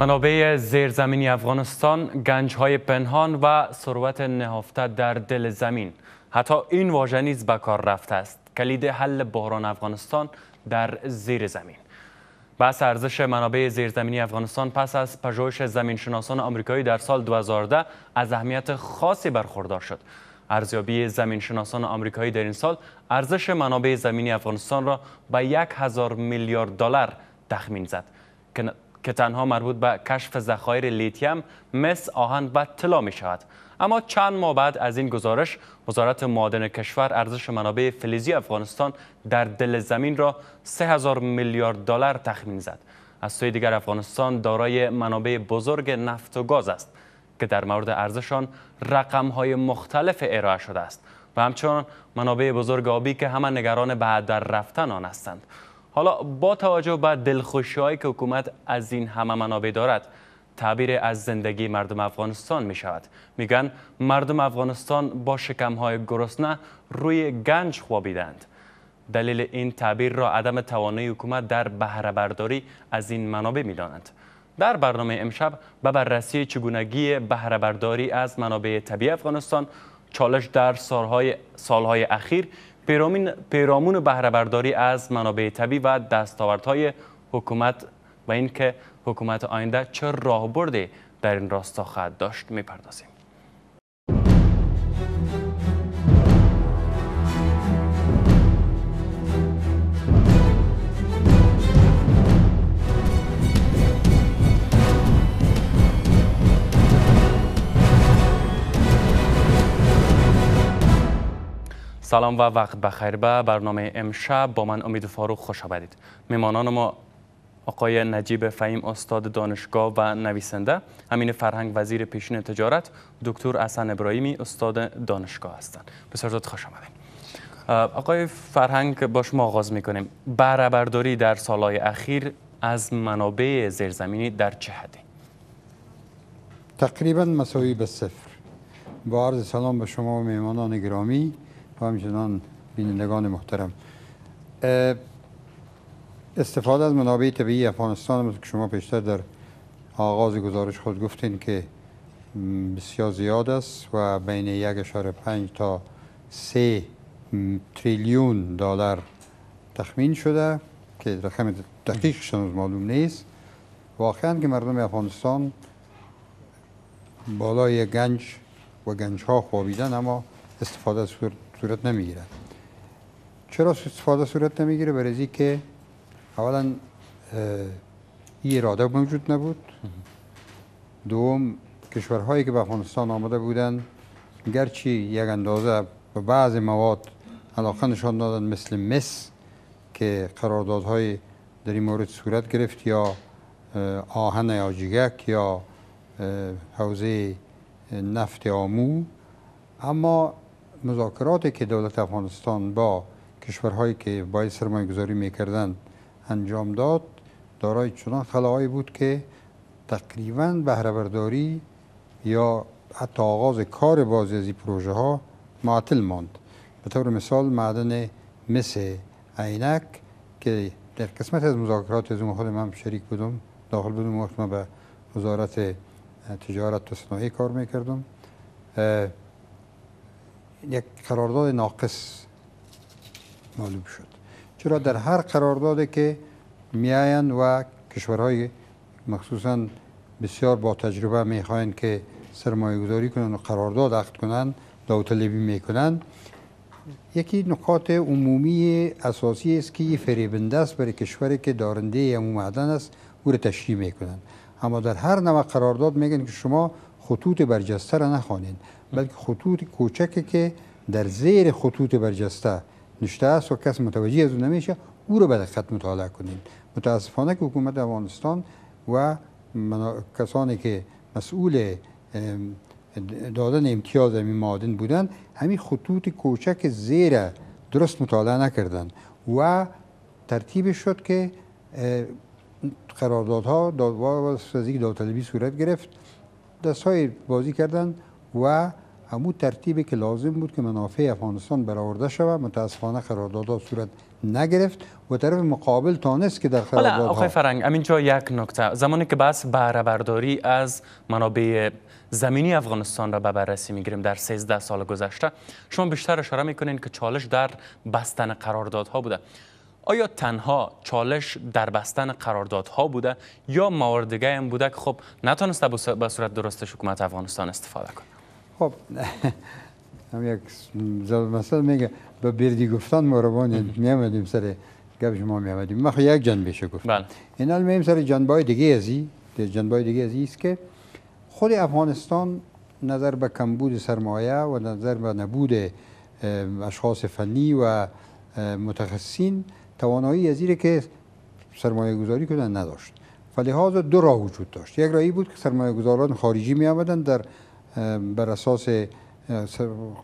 منابع زیرزمینی افغانستان، گنج‌های پنهان و ثروت نهفته در دل زمین، حتی این واژه نیز به کار رفته است. کلید حل بحران افغانستان در زیر زمین. بحث ارزش منابع زیرزمینی افغانستان پس از پژوهش زمینشناسان آمریکایی در سال 2012 از اهمیت خاصی برخوردار شد. ارزیابی زمینشناسان آمریکایی در این سال ارزش منابع زمینی افغانستان را به 1000 میلیارد دلار تخمین زد که تنها مربوط به کشف ذخایر لیتیم، مس، آهن و طلا می شود. اما چند ماه بعد از این گزارش، وزارت معادن کشور ارزش منابع فلزی افغانستان در دل زمین را 3000 میلیارد دلار تخمین زد. از سوی دیگر افغانستان دارای منابع بزرگ نفت و گاز است که در مورد ارزشان رقم‌های مختلف ارائه شده است و همچنین منابع بزرگ آبی که همه نگران به در رفتن آن هستند. حالا با توجه به دلخوشی‌هایی که حکومت از این همه منابع دارد، تعبیر از زندگی مردم افغانستان می شود. میگن مردم افغانستان با شکم‌های گرسنه روی گنج خوابیدند. دلیل این تعبیر را عدم توانایی حکومت در بهره برداری از این منابع می دانند. در برنامه امشب به بررسی چگونگی بهره برداری از منابع طبیعی افغانستان، چالش در سالهای اخیر، پیرامون بهره برداری از منابع طبیعی و دستاوردهای حکومت و اینکه حکومت آینده چه راهبردی در این راستا خواهد داشت می‌پردازیم. سلام و وقت بخیر به برنامه امشب. با من امید فاروق خوش آمدید. میهمانان ما آقای نجیب فهیم استاد دانشگاه و نویسنده، امین فرهنگ وزیر پیشین تجارت، دکتر احسان ابراهیمی استاد دانشگاه هستند. بسیار زود خوش آمدید. آقای فرهنگ، با شما آغاز می‌کنیم. بهره برداری در سالهای اخیر از منابع زیرزمینی در چه حدی؟ تقریبا مساوی به صفر. با عرض سلام به شما و میهمانان گرامی و همچنان بینندگان محترم. استفاده از منابع طبیعی افغانستان که شما پیشتر در آغاز گزارش خود گفتین که بسیار زیاد است و بین 1.5 تا 3 تریلیون دلار تخمین شده که رقم دقیقش هنوز معلوم نیست. واقعا که مردم افغانستان بالای گنج و گنجها خوابیدن، اما استفاده از صورت نمیگیرد. چرا استفاده صورت نمیگیره؟ برای اینکه اولا این اراده موجود نبود. دوم، کشورهایی که به افغانستان آمده بودند گرچه یک اندازه به بعض مواد علاقه نشان دادن، مثل مس که قراردادهای در این مورد صورت گرفت، یا آهن آجیگک، یا حوزه نفت آمو، اما مذاکراتی که دولت افغانستان با کشورهایی که باید سرمایه گذاری میکردند انجام داد دارای چنان خلاهایی بود که تقریباً بهره برداری یا حتی آغاز کار بعضی از این پروژه ها معطل ماند. به طور مثال معدن مس عینک که در قسمت از مذاکرات از اون خود من شریک بودم، داخل بودم، وقت من به وزارت تجارت و صنایع کار میکردم، یک قرارداد ناقص معلوم شد. چرا در هر قراردادی که میآیند و کشورهای مخصوصا بسیار با تجربه میخواین که سرمایه گذاری کنن و قرارداد عقد کنن، داوطلبی میکنن، یکی نکات عمومی اساسی است که فریبنده است برای کشوری که دارنده امو معدن است، او را تشریح میکنن. اما در هر نوع قرارداد میگن که شما خطوط برجسته را نخوانید، بلکه خطوط کوچکی که در زیر خطوط برجسته نشته است و کس متوجه از اون نمیشه، او را به دقت مطالعه کنید. متاسفانه که حکومت افغانستان و کسانی که مسئول دادن امتیاز همین معادن بودند، همین خطوط کوچک زیر درست مطالعه نکردند و ترتیب شد که قراردادها دادوار و سازی داوطلبی صورت گرفت، دستهای بازی کردند و همون ترتیبی که لازم بود که منافع افغانستان برآورده شود متاسفانه قراردادها صورت نگرفت و طرف مقابل تانست که در قراردادها. آقای فرهنگ همینجا یک نکته، زمانی که بحث بهره برداری از منابع زمینی افغانستان را به بررسی میگیریم در 13 سال گذشته، شما بیشتر اشاره میکنین که چالش در بستن قراردادها بوده. آیا تنها چالش در بستن قراردادها بوده یا موارد دیگه هم بوده که خب نتونسته به صورت درستش حکومت افغانستان استفاده کنه؟ خب هم یک مثلا میگه به بردی گفتن ما روان میامدیم سر گپ ما میامدیم، ما خیلی یک جنبشه گفت. بله. اینا میایم سر جنبای دیگه ازی، جنبای دیگه ازی است که خود افغانستان نظر به کمبود سرمایه و نظر به نبود اشخاص فنی و متخصصین توانایی ازیره که سرمایه گذاری کردن نداشت. فلهذا دو راه وجود داشت. یک راهی بود که سرمایه گذاران خارجی می آمدند در بر اساس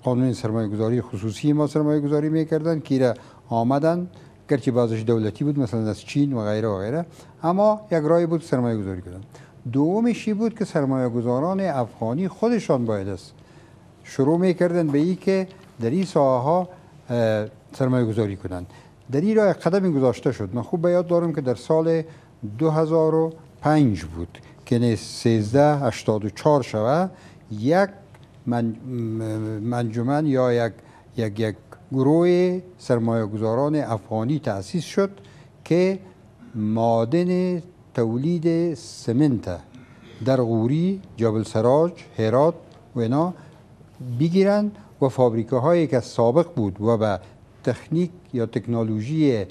قانون سرمایه گذاری خصوصی ما سرمایه گذاری می کردند که ایرا آمدند، گرچه بعضش دولتی بود مثلا از چین و غیره و غیره، اما یک راهی بود سرمایه گذاری کردن. دومشی بود که سرمایه گذاران افغانی خودشان باید است شروع می کردند به این که در این ساحه‌ها سرمایه گذاری کنند. در این راه قدم گذاشته شد. من خوب به یاد دارم که در سال 2005 بود که 1384 شود یک منجمن یا یک گروه سرمایه گذاران افغانی تأسیس شد که معادن تولید سمنت در غوری، جبل سراج، هرات و اینا بگیرند و فابریکاهایی که سابق بود و به تکنیک یا تکنولوژی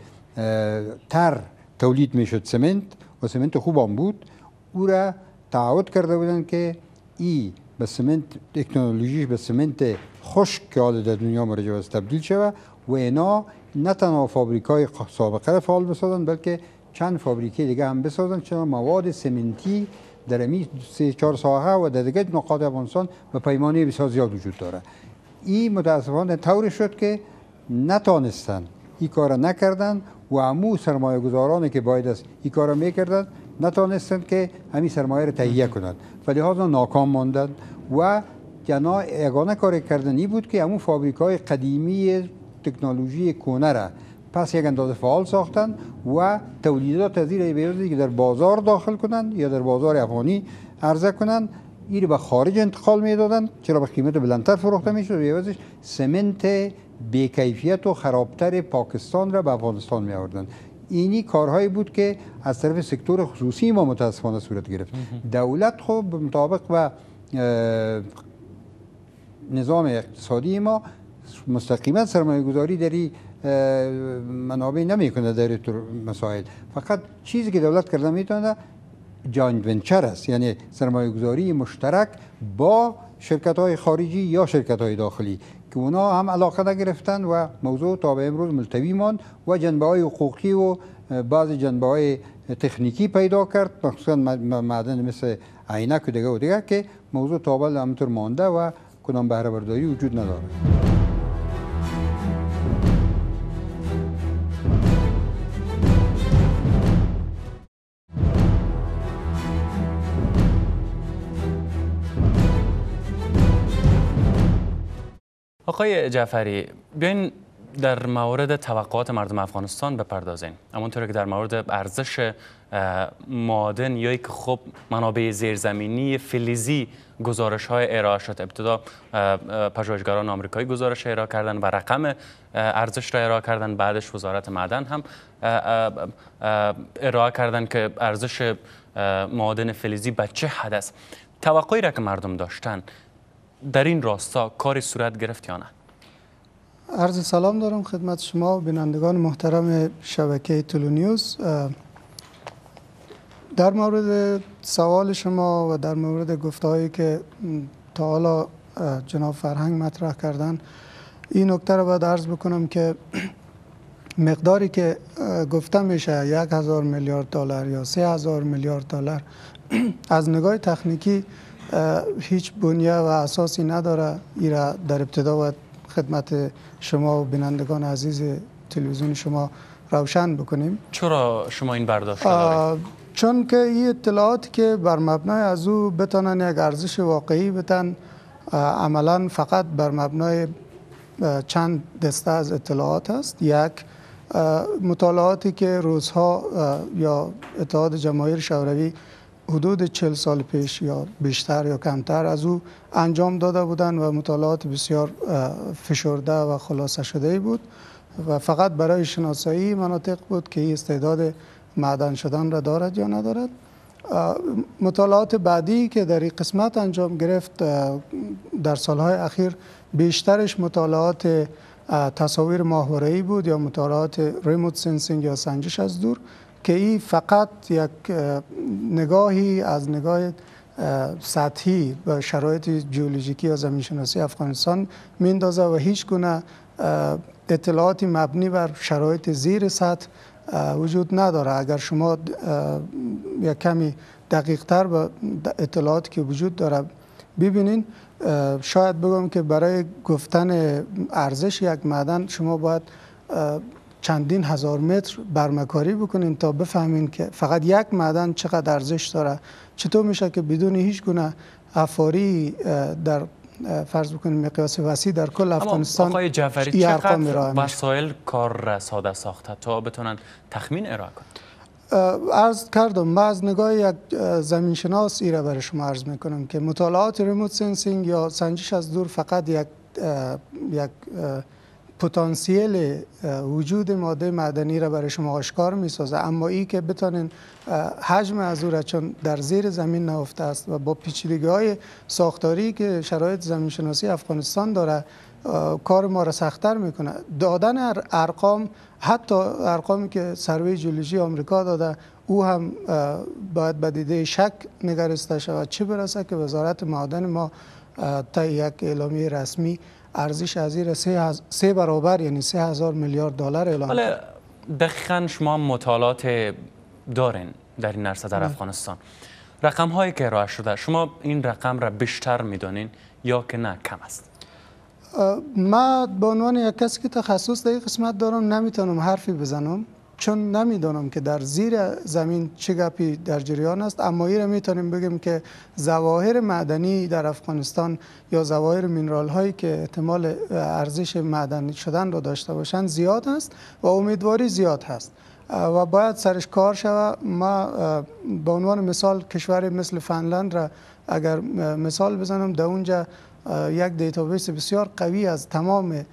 تر تولید میشد سمنت و سمنت خوبان بود، او را تعهد کرده بودند که ای به سمنت تکنولوژیش به سمنت خشک که حال در دنیا مراجع است تبدیل شود و اینا نه تنها فابریکای سابقه را فعال بسازند بلکه چند فابریکه دیگه هم بسازند، چون مواد سمنتی در امی 3-4 ساحه و در دیگه نقاط افغانستان به پیمانه بسیار زیاد وجود دارد. این متاسفانه طوری شد که نتانستند این کار نکردند و عمو سرمایه گذارانی که باید است این کار میکردند نتانستند که همین سرمایه را تهیه کنند، فلهذا ناکام ماندند و یگانه کار کردن این بود که عمو فابریکای قدیمی تکنولوژی کهنه را پس یک اندازه فعال ساختند و تولیدات از این بیوزی که در بازار داخل کنند یا در بازار افغانی عرضه کنند این را به خارج انتقال میدادند، چرا به قیمت بلندتر فروخته میشد، بیوزش سمنت بیکیفیت و خرابتر پاکستان را به افغانستان می آوردند. اینی کارهایی بود که از طرف سکتور خصوصی ما متاسفانه صورت گرفت. دولت خب به مطابق و نظام اقتصادی ما مستقیما سرمایه گذاری در این منابع نمی کنه در این مسائل، فقط چیزی که دولت کرده میتونه جاینت ونچر است، یعنی سرمایه گذاری مشترک با شرکت های خارجی یا شرکت های داخلی که اونا هم علاقه نگرفتن و موضوع تا به امروز ملتوی ماند و جنبه های حقوقی و بعض جنبه های تکنیکی پیدا کرد، مخصوصا معدن مثل عینک و دیگه و دیگه که موضوع تا به همینطور مانده و کنون بهره برداری وجود نداره. آقای جعفری، بیاین در مورد توقعات مردم افغانستان بپردازین، همونطور که در مورد ارزش معادن یا یک خب منابع زیرزمینی فلزی گزارش های ارائه شد. ابتدا پژوهشگران آمریکایی گزارش ارائه کردن و رقم ارزش را ارائه کردن، بعدش وزارت معدن هم ارائه کردن که ارزش معادن فلزی به چه حد است. توقعی را که مردم داشتن در این راستا کاری صورت گرفت یا نه؟ عرض سلام دارم خدمت شما بینندگان محترم شبکه تلو نیوز. در مورد سوال شما و در مورد گفتهایی که تا حالا جناب فرهنگ مطرح کردن، این نکته را باید عرض بکنم که مقداری که گفته میشه 1000 میلیارد دلار یا 3000 میلیارد دلار از نگاه تکنیکی هیچ بنیه و اساسی نداره. ایرا در ابتدا باید خدمت شما و بینندگان عزیز تلویزیون شما روشن بکنیم. چرا شما این برداشت دارید؟ چون که این اطلاعات که بر مبنای از او بتانن یک ارزش واقعی بتن عملا فقط بر مبنای چند دسته از اطلاعات است. یک، مطالعاتی که روزها یا اتحاد جماهیر شوروی حدود 40 سال پیش یا بیشتر یا کمتر از او انجام داده بودند و مطالعات بسیار فشرده و خلاصه شده بود و فقط برای شناسایی مناطق بود که این استعداد معدن شدن را دارد یا ندارد. مطالعات بعدی که در این قسمت انجام گرفت در سالهای اخیر بیشترش مطالعات تصاویر ماهواره‌ای بود یا مطالعات ریموت سنسینگ یا سنجش از دور که این فقط یک نگاهی از نگاه سطحی به شرایط جیولوژیکی یا زمینشناسی افغانستان میندازه و هیچ گونه اطلاعاتی مبنی بر شرایط زیر سطح وجود نداره. اگر شما یک کمی دقیق‌تر به اطلاعاتی که وجود داره ببینین، شاید بگم که برای گفتن ارزش یک معدن شما باید چندین هزار متر برمکاری بکنین تا بفهمین که فقط یک معدن چقدر ارزش داره. چطور میشه که بدون هیچ گونه افاری در فرض بکنیم مقیاس وسیع در کل افغانستان آقای جعفری چقدر وسایل کار ساده ساخته تا بتونن تخمین ارائه کنند؟ عرض کردم، من از نگاه یک زمینشناس ایره برای شما عرض میکنم که مطالعات ریموت سنسینگ یا سنجش از دور فقط یک پتانسیل وجود ماده معدنی را برای شما آشکار میسازه، اما ای که بتونین حجم از او را چون در زیر زمین نهفته است و با پیچیدگی‌های ساختاری که شرایط زمینشناسی افغانستان داره کار ما را سخت‌تر میکنه. دادن ارقام، حتی ارقامی که سروی جیولوژی آمریکا داده او هم باید به دیده شک نگریسته شود، چه برسه که وزارت معدن ما تا یک اعلامیه رسمی ارزش از این سه برابر یعنی 3000 میلیارد دلار اعلام کرد. دقیقاً شما مطالعات دارین در این عرصه در افغانستان، رقم هایی که ارائه شده شما این رقم را بیشتر میدونین یا که نه کم است؟ من به عنوان یک کسی که تخصص در این قسمت دارم نمیتونم حرفی بزنم چون نمیدانم که در زیر زمین چه گپی در جریان است، اما این را میتونیم بگیم که ظواهر معدنی در افغانستان یا ظواهر مینرال هایی که احتمال ارزش معدنی شدن را داشته باشند زیاد است و امیدواری زیاد هست و باید سرش کار شود. ما به عنوان مثال کشور مثل فنلند را اگر مثال بزنم، در اونجا یک دیتابیس بسیار قوی از تمام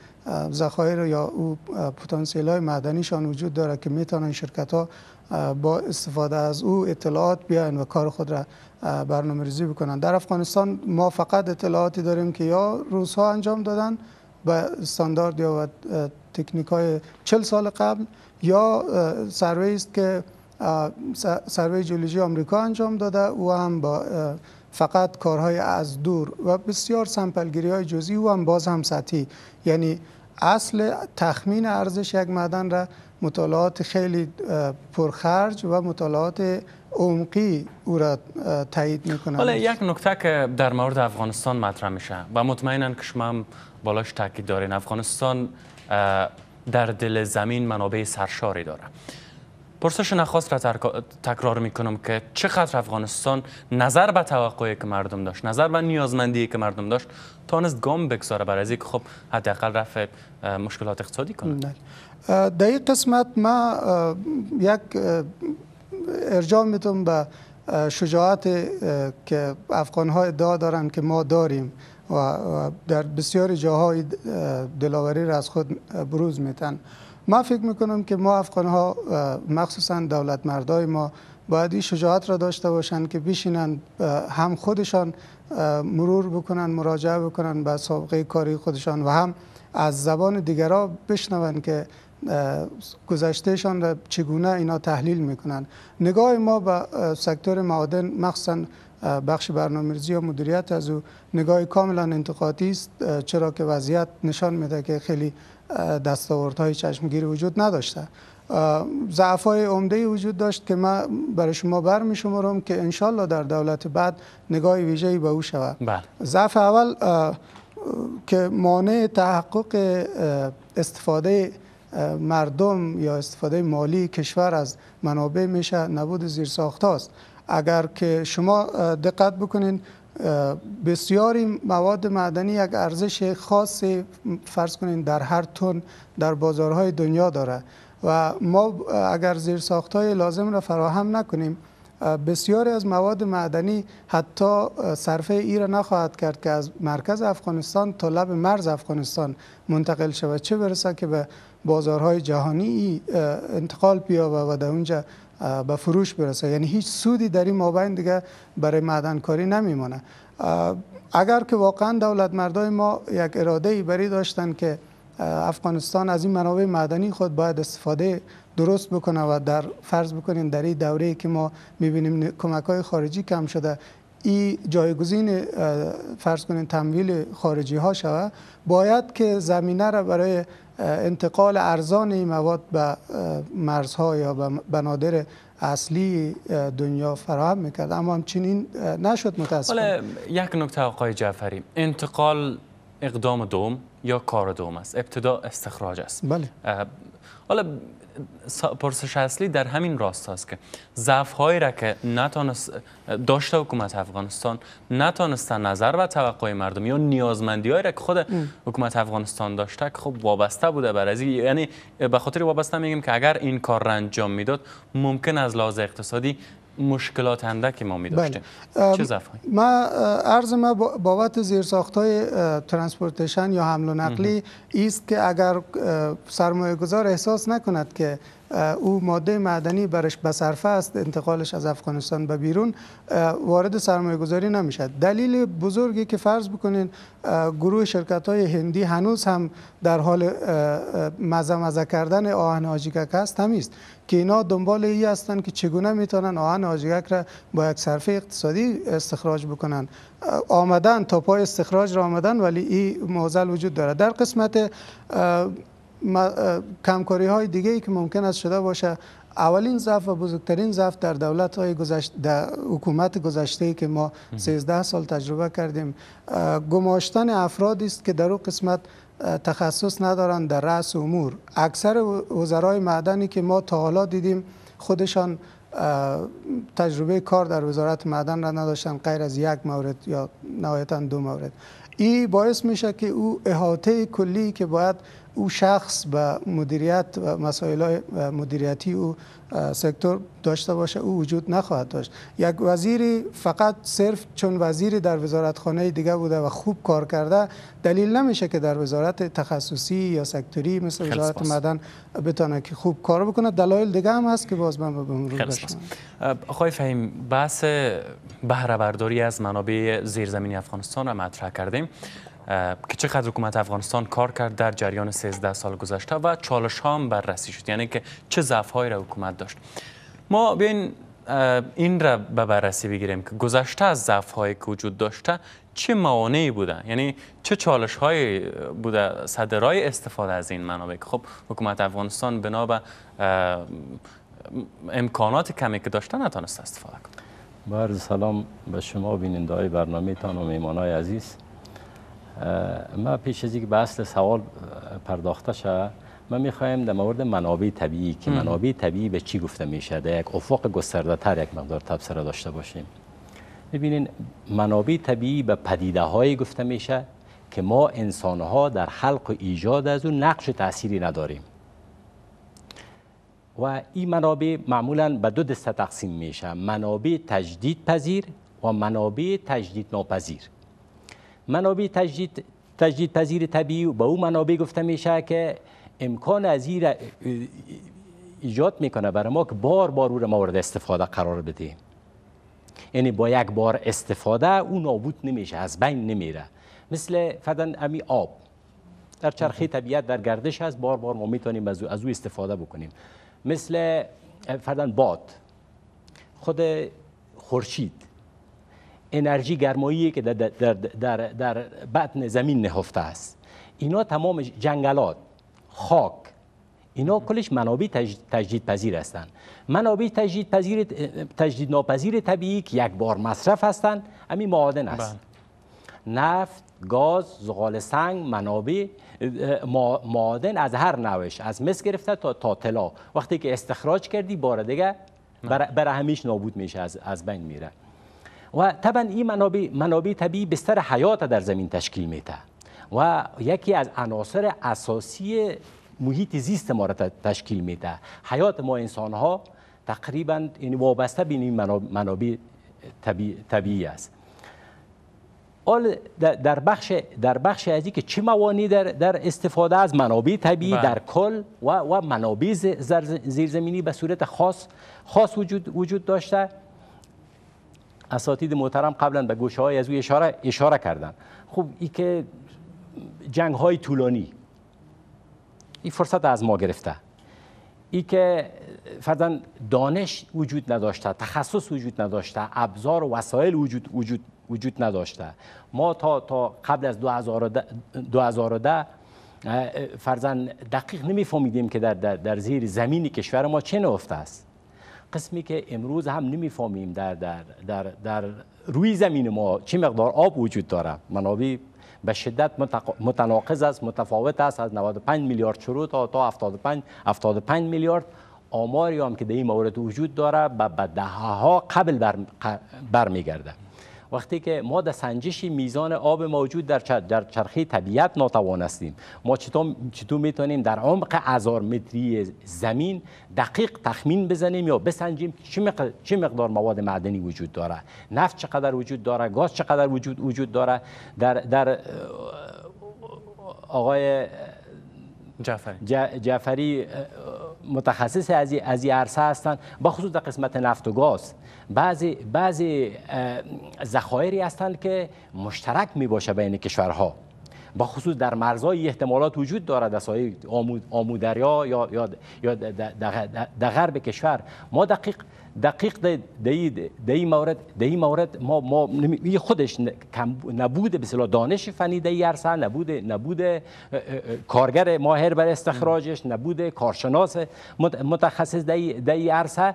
ذخایر یا او پتانسیل های معدنیشان وجود داره که میتونن شرکت ها با استفاده از او اطلاعات بیاین و کار خود را برنامه ریزی بکنن. در افغانستان ما فقط اطلاعاتی داریم که یا روزها انجام دادن با استاندارد یا تکنیک های 40 سال قبل یا سروی است که سروی جیولوژی آمریکا انجام داده، او هم با فقط کارهای از دور و بسیار سمپلگیری های جزئی و هم باز هم سطحی. یعنی اصل تخمین ارزش یک معدن را مطالعات خیلی پرخرج و مطالعات عمقی او را تایید میکنند. حالا یک نکته که در مورد افغانستان مطرح میشه و مطمئنن که شما هم بالاش تاکید دارین، افغانستان در دل زمین منابع سرشاری داره. پرسش نخواست را تکرار میکنم که چقدر افغانستان نظر به توقعی که مردم داشت، نظر به نیازمندی که مردم داشت تانست گام بگذاره برای اینکه خب حداقل رفع مشکلات اقتصادی کنه؟ در این قسمت من یک ارجاع میتونم به شجاعت که افغانها ادعا دارن که ما داریم و در بسیاری جاهای دلاوری را از خود بروز میتن. ما فکر میکنم که ما افغانها مخصوصا دولت مردای ما باید این شجاعت را داشته باشند که بشینند هم خودشان مرور بکنند، مراجعه بکنند به سابقه کاری خودشان و هم از زبان دیگرها بشنوند که گذشتهشان را چگونه اینا تحلیل میکنند. نگاه ما به سکتور معادن مخصوصا بخش برنامه‌ریزی و مدیریت از او نگاه کاملا انتقادی است، چرا که وضعیت نشان میده که خیلی دستاوردهای چشمگیری وجود نداشته. ضعف‌های عمده‌ای وجود داشت که من برای شما برمی‌شمارم که انشالله در دولت بعد نگاه ویژه‌ای به او شود. ضعف اول که مانع تحقق استفاده مردم یا استفاده مالی کشور از منابع میشه نبود زیرساخت‌هاست. اگر که شما دقت بکنین بسیاری مواد معدنی یک ارزش خاصی فرض کنین در هر تن در بازارهای دنیا داره و ما اگر زیرساخت‌های لازم را فراهم نکنیم بسیاری از مواد معدنی حتی صرفه ایران نخواهد کرد که از مرکز افغانستان تا لب مرز افغانستان منتقل شود، چه برسه که به بازارهای جهانی انتقال بیابه و در اونجا به فروش برسه. یعنی هیچ سودی در این مابین دیگه برای معدنکاری نمیمونه. اگر که واقعا دولت مردای ما یک اراده ای برای داشتن که افغانستان از این منابع معدنی خود باید استفاده درست بکنه و در فرض بکنین در این دوره‌ای که ما می‌بینیم کمک‌های خارجی کم شده، این جایگزین فرض کنین تمویل خارجی‌ها شوه، باید که زمینه را برای انتقال ارزان این مواد به مرزها یا به بنادر اصلی دنیا فراهم میکرد، اما همچنین نشد متاسفانه. یک نکته آقای جعفری، انتقال اقدام دوم یا کار دوم است، ابتدا استخراج است. بله. حالا پرسش اصلی در همین راستا است که ضعف‌هایی را که داشته حکومت افغانستان نتانسته نظر و توقع مردم یا نیازمندی‌هایی را که خود حکومت افغانستان داشته که خب وابسته بوده بر از، یعنی به خاطر وابسته میگیم که اگر این کار را انجام میداد ممکن از لحاظ اقتصادی مشکلات اندکی ما می‌داشتیم. چه ضعف‌هایی؟ ما عرض ما بابت زیرساخت‌های ترانسپورتیشن یا حمل و نقلی است که اگر سرمایه‌گذار احساس نکند که او ماده معدنی برش بصرفه است، انتقالش از افغانستان به بیرون، وارد سرمایه گذاری نمیشد. دلیل بزرگی که فرض بکنین گروه شرکت‌های هندی هنوز هم در حال مزه کردن آهن آجیکک است همیست که اینا دنبال ای هستند که چگونه میتونن آهن آجیکک را با یک صرفه اقتصادی استخراج بکنن. آمدن تا پای استخراج را آمدن، ولی این معضل وجود داره. در قسمت کمکاری های دیگه ای که ممکن است شده باشه، اولین ضعف و بزرگترین ضعف در دولت های در حکومت گذشته ای که ما 13 سال تجربه کردیم، گماشتن افرادی است که در اون قسمت تخصص ندارند در رأس امور. اکثر وزرای معدنی که ما تا حالا دیدیم خودشان تجربه کار در وزارت معدن را نداشتن غیر از یک مورد یا نهایتا دو مورد. این باعث میشه که او احاطه کلی که باید او شخص به مدیریت و مسائل مدیریتی او سکتور داشته باشه او وجود نخواهد داشت. یک وزیری فقط صرف چون وزیری در وزارتخانه دیگه بوده و خوب کار کرده دلیل نمیشه که در وزارت تخصصی یا سکتوری مثل وزارت معدن بتونه که خوب کار بکنه. دلایل دیگه هم هست که باز من به مرور بشم. آقای فهیم، بحث بهره برداری از منابع زیرزمینی افغانستان را مطرح کردیم که چقدر حکومت افغانستان کار کرد در جریان 13 سال گذشته و چالش ها هم بررسی شد، یعنی که چه ضعف هایی را حکومت داشت. ما بیاین این را به بررسی بگیریم که گذشته از ضعف هایی که وجود داشته چه موانعی بوده، یعنی چه چالش هایی بوده صد راه استفاده از این منابع که خب حکومت افغانستان بنا به امکانات کمی که داشته نتانست استفاده کنه. با عرض سلام به شما بیننده های برنامه تان و میهمانای عزیز. ما پیش از اینکه به اصل سوال پرداخته شد، ما میخوایم در مورد منابع طبیعی که منابع طبیعی به چی گفته میشه در یک افق گسترده تر یک مقدار تبصره داشته باشیم. ببینین منابع طبیعی به پدیده هایی گفته میشه که ما انسان ها در خلق و ایجاد از اون نقش تأثیری نداریم و این منابع معمولا به دو دسته تقسیم میشه، منابع تجدید پذیر و منابع تجدید ناپذیر. منابع تجدید پذیر طبیعی با اون منابع گفته میشه که امکان از این ایجاد میکنه برای ما که بار او را مورد استفاده قرار بدیم، یعنی با یک بار استفاده اون نابود نمیشه، از بین نمیره. مثل فدن امی آب در چرخه طبیعت در گردش هست، بار ما میتونیم از او استفاده بکنیم. مثل فدن باد، خود خورشید، انرژی گرمایی که در بطن زمین نهفته است، اینا تمام جنگلات، خاک، اینا کلش منابع تجدید پذیر هستند. منابع تجدید ناپذیر طبیعی که یک بار مصرف هستند، همین معادن است. نفت، گاز، زغال سنگ، منابع معادن از هر نوعش، از مس گرفته تا طلا، وقتی که استخراج کردی بار دیگه برای همیشه نابود میشه، از بین میره. و طبعا این منابع طبیعی بستر حیات در زمین تشکیل میده و یکی از عناصر اساسی محیط زیست ما را تشکیل میده. حیات ما انسان ها تقریبا وابسته به این منابع طبیعی است. در بخش ازی که چه موانعی در استفاده از منابع طبیعی در کل و منابع زیرزمینی به صورت خاص وجود داشته، اساتید محترم قبلا به گوشه های از او اشاره کردن. خب این که جنگ های طولانی این فرصت از ما گرفته، ای که فرضاً دانش وجود نداشته، تخصص وجود نداشته، ابزار و وسایل وجود نداشته. ما تا قبل از 2010 فرضاً دقیق نمیفهمیدیم که در زیر زمین کشور ما چه نهفته است. قسمی که امروز هم نمیفهمیم در روی زمین ما چه مقدار آب وجود داره. منابع به شدت متناقض است، متفاوت است. از 95 میلیارد شروع تا 75 میلیارد. آماری هم که در این مورد وجود داره به دهه‌ها قبل برمیگرده. وقتی که ما در سنجش میزان آب موجود در چرخه طبیعت ناتوان هستیم، ما چطور میتونیم در عمق 1000 متری زمین دقیق تخمین بزنیم یا بسنجیم چه مقدار مواد معدنی وجود داره، نفت چقدر وجود داره، گاز چقدر وجود داره. در آقای جعفری متخصص از این عرصه هستند، با خصوص در قسمت نفت و گاز. بعضی ذخایری هستند که مشترک می باشه بین کشورها، با خصوص در مرزهای احتمالات وجود دارد. در سایه آمودریا یا در غرب کشور ما دقیق در این مورد ما خودش نبود به اصطلاح دانش فنی در این عرصه، نبود کارگر ماهر برای استخراجش، نبود کارشناس متخصص در این عرصه.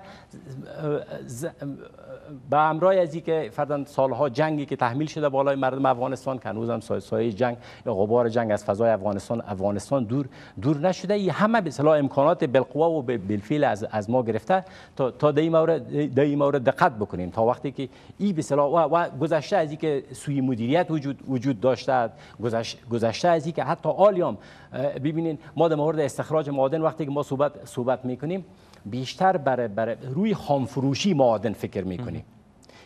به امرای از اینکه فرضاً سالها جنگی که تحمیل شده بالای مردم افغانستان، که هنوز هم سایه جنگ یا غبار جنگ از فضای افغانستان دور نشده، این همه به اصطلاح امکانات بالقوا و بالفعل از ما گرفته تا در این مورد دقت بکنیم. تا وقتی که این به اصطلاح و گذشته از اینکه سوی مدیریت وجود داشته، گذشته از اینکه حتی آلیام ببینین ما در مورد استخراج معادن وقتی که ما صحبت میکنیم بیشتر بر روی خام فروشی معادن فکر میکنیم.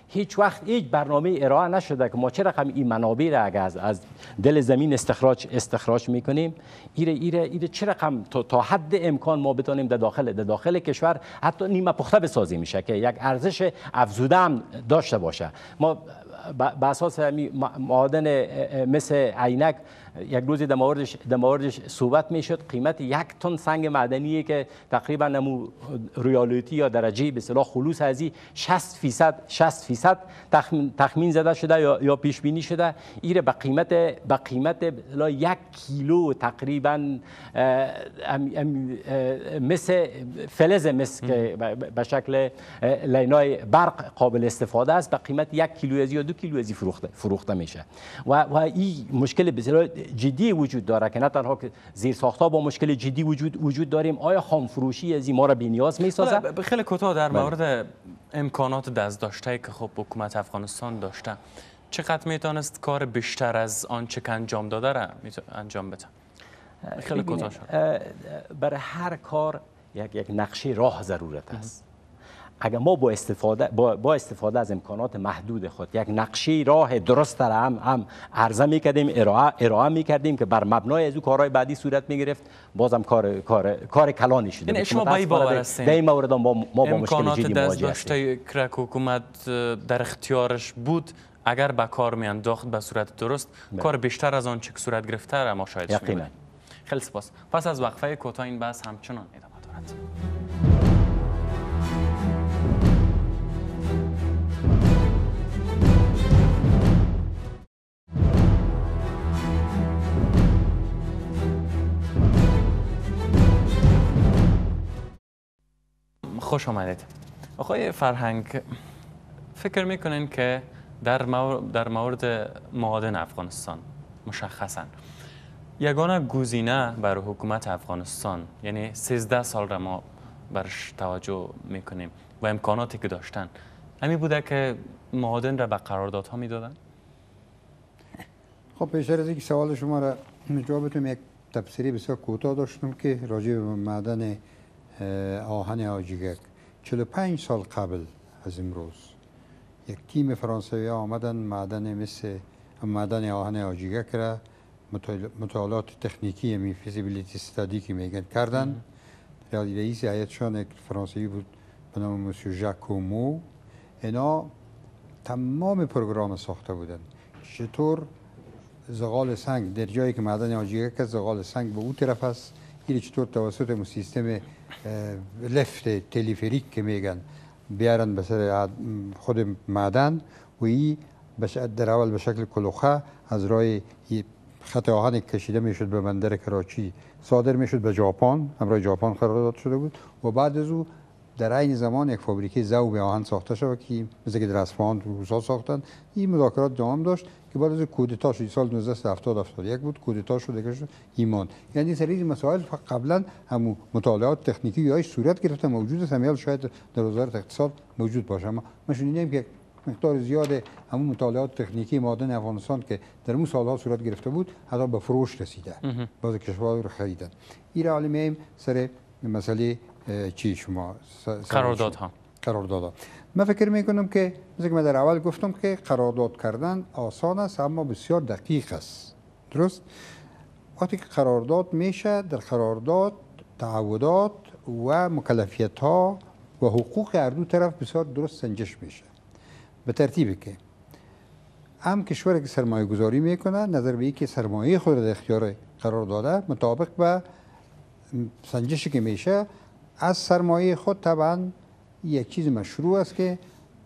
هیچ وقت هیچ برنامه ارائه نشده که ما چه رقم این منابع را اگر از دل زمین استخراج میکنیم، ایره چه رقم تا حد امکان ما بتونیم در داخل کشور حتی نیمه پخته بسازی میشه که یک ارزش افزوده هم داشته باشه. ما به اساس معادن مثل عینک یک روزی در موردش صحبت میشد، قیمت یک تن سنگ معدنی که تقریبا نمو ریالیتی یا درجه به اصطلاح خلوص ازی 60 فیصد تخمین زده شده یا پیش بینی شده، ایره به قیمت یک کیلو تقریبا مثل فلز مس که به شکل لینای برق قابل استفاده است، به قیمت یک کیلو ازی یا دو کیلو ازی فروخته میشه. و این مشکل جدی وجود داره که نه تنها که زیر ساخت‌ها با مشکل جدی وجود داریم، آیا خام فروشی از این ما را بی‌نیاز می‌سازد؟ خیلی کوتاه در مورد امکانات دست داشته که خب حکومت افغانستان داشته، چقدر میتونست کار بیشتر از آنچه که انجام داده را انجام بده؟ خیلی کوتاه شد. برای هر کار یک نقشه راه ضرورت است. اگر ما با استفاده از امکانات محدود خود یک نقشه راه درست را هم عرضه می‌کردیم، ارائه می‌کردیم که بر مبنای از او کارهای بعدی صورت می‌گرفت، بازم کار کلانی شده. یعنی شما باید باور هستین در این مورد ما با مشکل جدی مواجه هستیم. امکانات دست حکومت در اختیارش بود، اگر به کار می‌انداخت به صورت درست، کار بیشتر از آن چه که صورت گرفته را ما شاهدش بودیم. یقینا. خیلی سپاس. پس از وقفه کوتاه این بحث همچنان ادامه دارد. خوش آمدید. آقای فرهنگ، فکر میکنین که در مورد معادن افغانستان مشخصا یگانه گزینه بر حکومت افغانستان، یعنی 13 سال را ما برش توجه میکنیم و امکاناتی که داشتن، همین بوده که معادن را به قراردادها میدادن؟ خب پیشتر از اینکه سوال شما را جواب بدم یک تبصری بسیار کوتاه داشتم که راجع به معدن آهن آجیگک 45 سال قبل از امروز یک تیم فرانسوی آمدن معدن آهن آجیگک را مطالعات تکنیکی می فیزیبیلیتی استادی که میگن کردن. رئیس هیئتشان یک فرانسوی بود به نام مسیو ژاکومو. اینا تمام پروگرام ساخته بودن چطور زغال سنگ در جایی که معدن آجیگک از زغال سنگ به اون طرف است این چطور توسط سیستم لفت تلیفریک که میگن بیارن به سر خود معدن و این در اول به شکل کلوخه از رای خط آهن کشیده میشد به بندر کراچی صادر میشد به ژاپن، همراه ژاپن قرارداد شده بود و بعد از او در عین زمان یک فابریکه ذوب آهن ساخته شد که مثل که در اصفهان روس‌ها ساختن. این مذاکرات دوام داشت که بعد از کودتا شد سال 1971 بود کودتا شده که شد ایمان. یعنی سری مسائل قبلا هم مطالعات تکنیکی یا صورت گرفته موجود است همیشه شاید در وزارت اقتصاد موجود باشه اما ما شنیدیم که مقدار زیاد همون مطالعات تکنیکی معدن افغانستان که در اون سالها صورت گرفته بود حتی به فروش رسیده بعضی کشورها رو خریدن. این عالمیم سر مسئله چی شما قراردادها من فکر میکنم که مثل که من در اول گفتم که قرارداد کردن آسان است اما بسیار دقیق است. درست وقتی که قرارداد میشه در قرارداد تعهدات و مکلفیت ها و حقوق هر دو طرف بسیار درست سنجش میشه به ترتیبی که هم کشوری که سرمایه گذاری میکنه نظر به اینکه سرمایه خود را در اختیار قرار داده مطابق با سنجشی که میشه از سرمایه خود طبعا یک چیز مشروع است که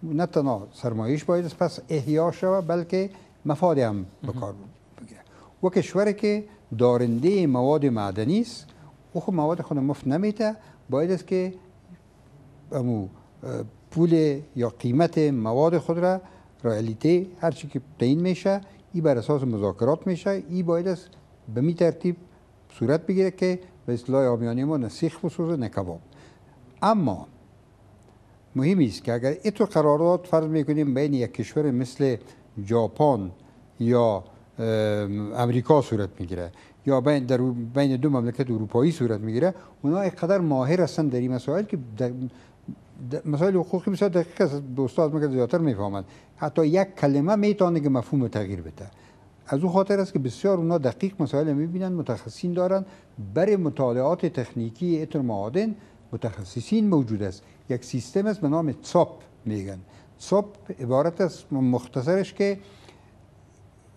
نه تنها سرمایهش باید است پس احیا شود بلکه مفادی هم به کار بگیره و کشوری که دارنده مواد معدنی است او خود مواد خود مفت نمیده باید است که امو پول یا قیمت مواد خود را رئالیته هر چی که تعیین میشه این بر اساس مذاکرات میشه این باید است به می ترتیب صورت بگیره که به اصطلاح آمیانه ما نه سیخ بسوزه نه کباب. اما مهم است که اگر اینطور قرارداد فرض میکنیم بین یک کشور مثل ژاپن یا امریکا صورت میگیره یا بین دو مملکت اروپایی صورت میگیره اونا اینقدر ماهر هستند در این مسائل که مسائل حقوقی بسیار دقیق است دوستان مگر زیادتر میفهمند حتی یک کلمه میتونه که مفهوم تغییر بده. از اون خاطر است که بسیار اونا دقیق مسائل میبینن متخصصین دارن برای مطالعات تکنیکی اتر معادن متخصصین موجود است. یک سیستم است به نام تساپ میگن. تساپ عبارت است مختصرش که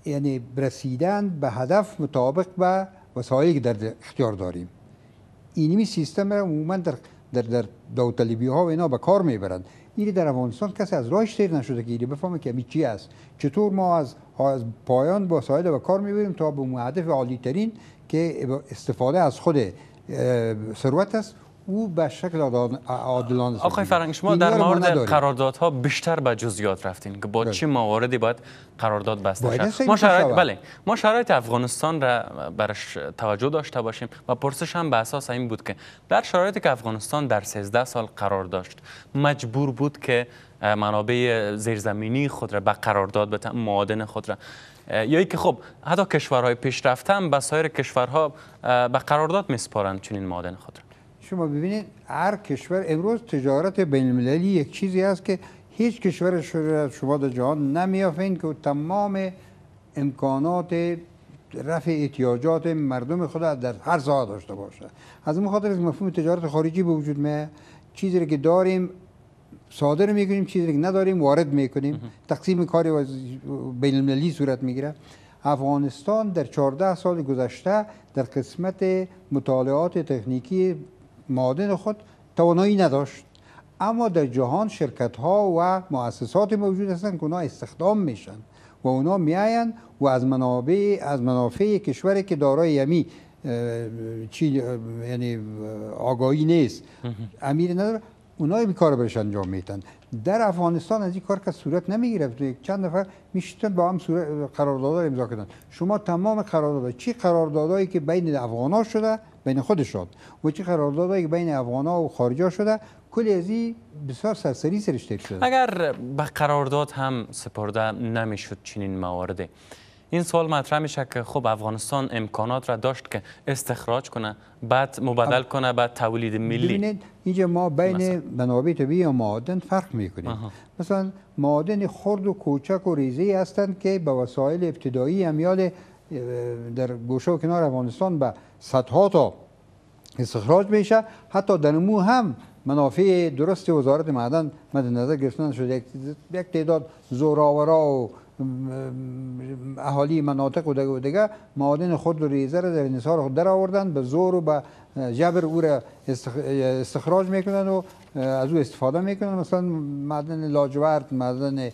یعنی رسیدن به هدف مطابق با وسایلی که در اختیار داریم. اینمی سیستم را عموما در داوطلبی ها و اینا به کار میبرند. این در افغانستان کسی از راهش سیر نشده که بفهمه که چی است چطور ما از پایان با سایده به کار میبریم تا به هدف عالی ترین که استفاده از خود ثروت است او به شکل عادلانه است. آقای فرهنگ شما در مورد قراردادها بیشتر به جزئیات رفتین که با چه مواردی باید قرارداد بسته شد. ما شرایط افغانستان را برش توجه داشته باشیم و پرسش هم به اساس این بود که در شرایطی که افغانستان در 13 سال قرار داشت مجبور بود که منابع زیرزمینی خود را به قرارداد بده معادن خود را یا اینکه خب حتی کشورهای پیشرفته هم به سایر کشورها به قرارداد میسپارند چنین معادن خود را. شما ببینید هر کشور امروز تجارت بین المللی یک چیزی است که هیچ کشور شما در جهان نمیافین که تمام امکانات رفع احتیاجات مردم خود در هر ساحه داشته باشه. از این خاطر است مفهوم تجارت خارجی به وجود میاد. چیزی که داریم صادر میکنیم چیزی که نداریم وارد میکنیم تقسیم کاری بین المللی صورت میگیره. افغانستان در 14 سال گذشته در قسمت مطالعات تکنیکی معادن خود توانایی نداشت اما در جهان شرکت ها و مؤسسات موجود هستند که اونا استخدام میشن و اونا میاین و از منافع کشوری که دارای امی یعنی آگاهی نیست امیر نداره اونا این کار برش انجام میتن. در افغانستان از این کار که صورت نمیگرفت. چند نفر میشتن با هم قراردادها امضا کردن. شما تمام قراردادها، چی قراردادهایی که بین افغانا شده بین خودشان و چی قراردادهایی که بین افغانا و خارجا شده، کلی از این بسیار سرسری سرش تک شده. اگر به قرارداد هم سپرده نمیشد چنین موارد، این سوال مطرح میشه که خب افغانستان امکانات را داشت که استخراج کنه، بعد مبادل کنه، بعد تولید ملی. ببینید اینجا ما بین منابع طبیعی و معادن فرق میکنیم. مثلا معادن خرد و کوچک و ریزی هستند که به وسایل ابتدایی امیال در گوشه و کنار افغانستان به صدها تا استخراج میشه. حتی در نمو هم منافع درست وزارت معدن مد نظر گرفتن شده. یک تعداد زوراورا و اهالی مناطق و دیگه معادن خود و ریزه را در انحصار خود در آوردن، به زور و به جبر او را استخراج میکنن و از او استفاده میکنن. مثلا معدن لاجورد، معدن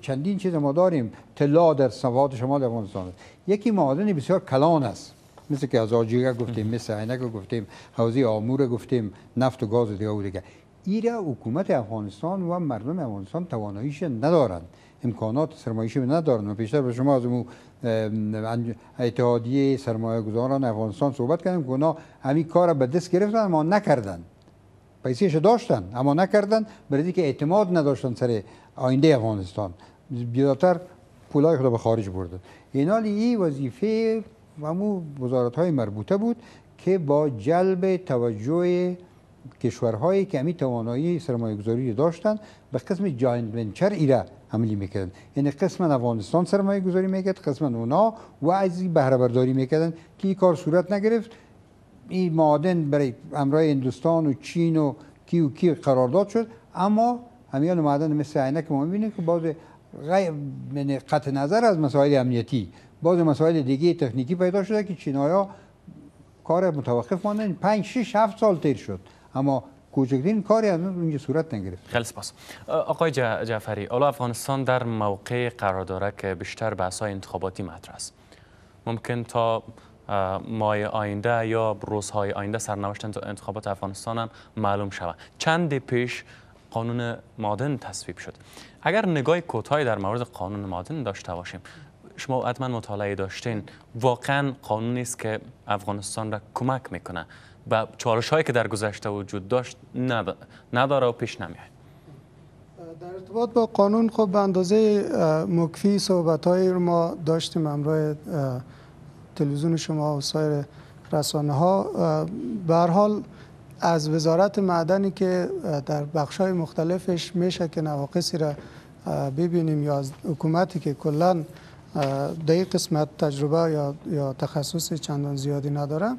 چندین چیز ما داریم. طلا در سوات شمال افغانستان یکی معادن بسیار کلان است، مثل که از آجیره گفتیم، مثل عینک گفتیم، حوزه آمور گفتیم، نفت و گاز دیگه و دیگه. ایرا حکومت افغانستان و مردم افغانستان تواناییش ندارند، امکانات سرمایشی ندارند. پیشتر به شما از اتحادیه سرمایه گذاران افغانستان صحبت کردیم که اونا همین کار به دست گرفتن اما نکردن. پیسیش داشتن اما نکردن، برای اینکه اعتماد نداشتن سر آینده افغانستان، بیشتر پولای خود به خارج بردن. اینالی این وظیفه همون وزارت های مربوطه بود که با جلب توجه کشورهایی که همین توانایی سرمایه گذاری داشتند به قسم جاینت ونچر ایره عملی میکردن. یعنی قسم افغانستان سرمایه گذاری میکرد، قسم اونا و از این بهره برداری میکردن که این کار صورت نگرفت. این معادن برای امرای هندوستان و چین و کی قرارداد شد، اما همیان معدن مثل عینک ما میبینیم که باز قطع نظر از مسائل امنیتی، باز مسائل دیگه تکنیکی پیدا شده که چینایی‌ها کار متوقف ماندن. 5-6-7 سال تیر شد اما کوچکترین کاری از اونجا صورت نگرفت. خیلی سپاس. آقای جعفری، الان افغانستان در موقع قرار داره که بیشتر بحث‌های انتخاباتی مطرح است. ممکن تا ماه آینده یا روزهای آینده سرنوشت انتخابات افغانستان هم معلوم شود. چند پیش قانون معادن تصویب شد. اگر نگاه کوتاهی در مورد قانون معادن داشته باشیم، شما حتما مطالعه داشتین، واقعا قانونی است که افغانستان را کمک میکنه و چالش هایی که در گذشته وجود داشت نداره و پیش نمیاد؟ در ارتباط با قانون خب به اندازه مکفی صحبت های ما داشتیم همراه تلویزیون شما و سایر رسانه ها. به هر حال از وزارت معدنی که در بخش های مختلفش میشه که نواقصی را ببینیم یا از حکومتی که کلا در این قسمت تجربه یا تخصص چندان زیادی نداره،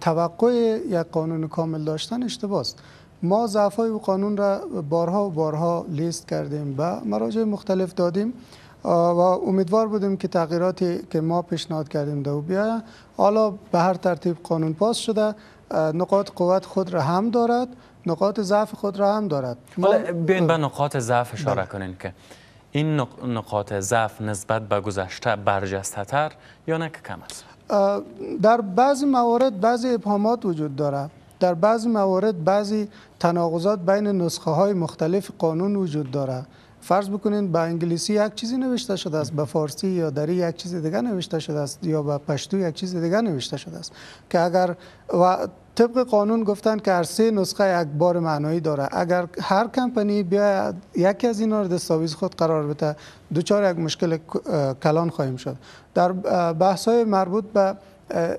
توقع یک قانون کامل داشتن اشتباه است. ما ضعف‌های قانون را بارها و بارها لیست کردیم و مراجع مختلف دادیم و امیدوار بودیم که تغییراتی که ما پیشنهاد کردیم دو بیاید. حالا به هر ترتیب قانون پاس شده، نقاط قوت خود را هم دارد، نقاط ضعف خود را هم دارد. بیاین به نقاط ضعف اشاره کنین که این نقاط ضعف نسبت به گذشته برجسته‌تر یا نه که کم است؟ در بعضی موارد بعضی ابهامات وجود دارد، در بعضی موارد بعضی تناقضات بین نسخه های مختلف قانون وجود دارد. فرض بکنین به انگلیسی یک چیزی نوشته شده است، به فارسی یا دری یک چیز دیگه نوشته شده است، یا به پشتو یک چیز دیگه نوشته شده است که اگر و طبق قانون گفتن که هر سه نسخه یک بار معنایی داره. اگر هر کمپانی بیاید یکی از اینا رو دستاویز خود قرار بده، دوچار یک مشکل کلان خواهیم شد. در بحث‌های مربوط به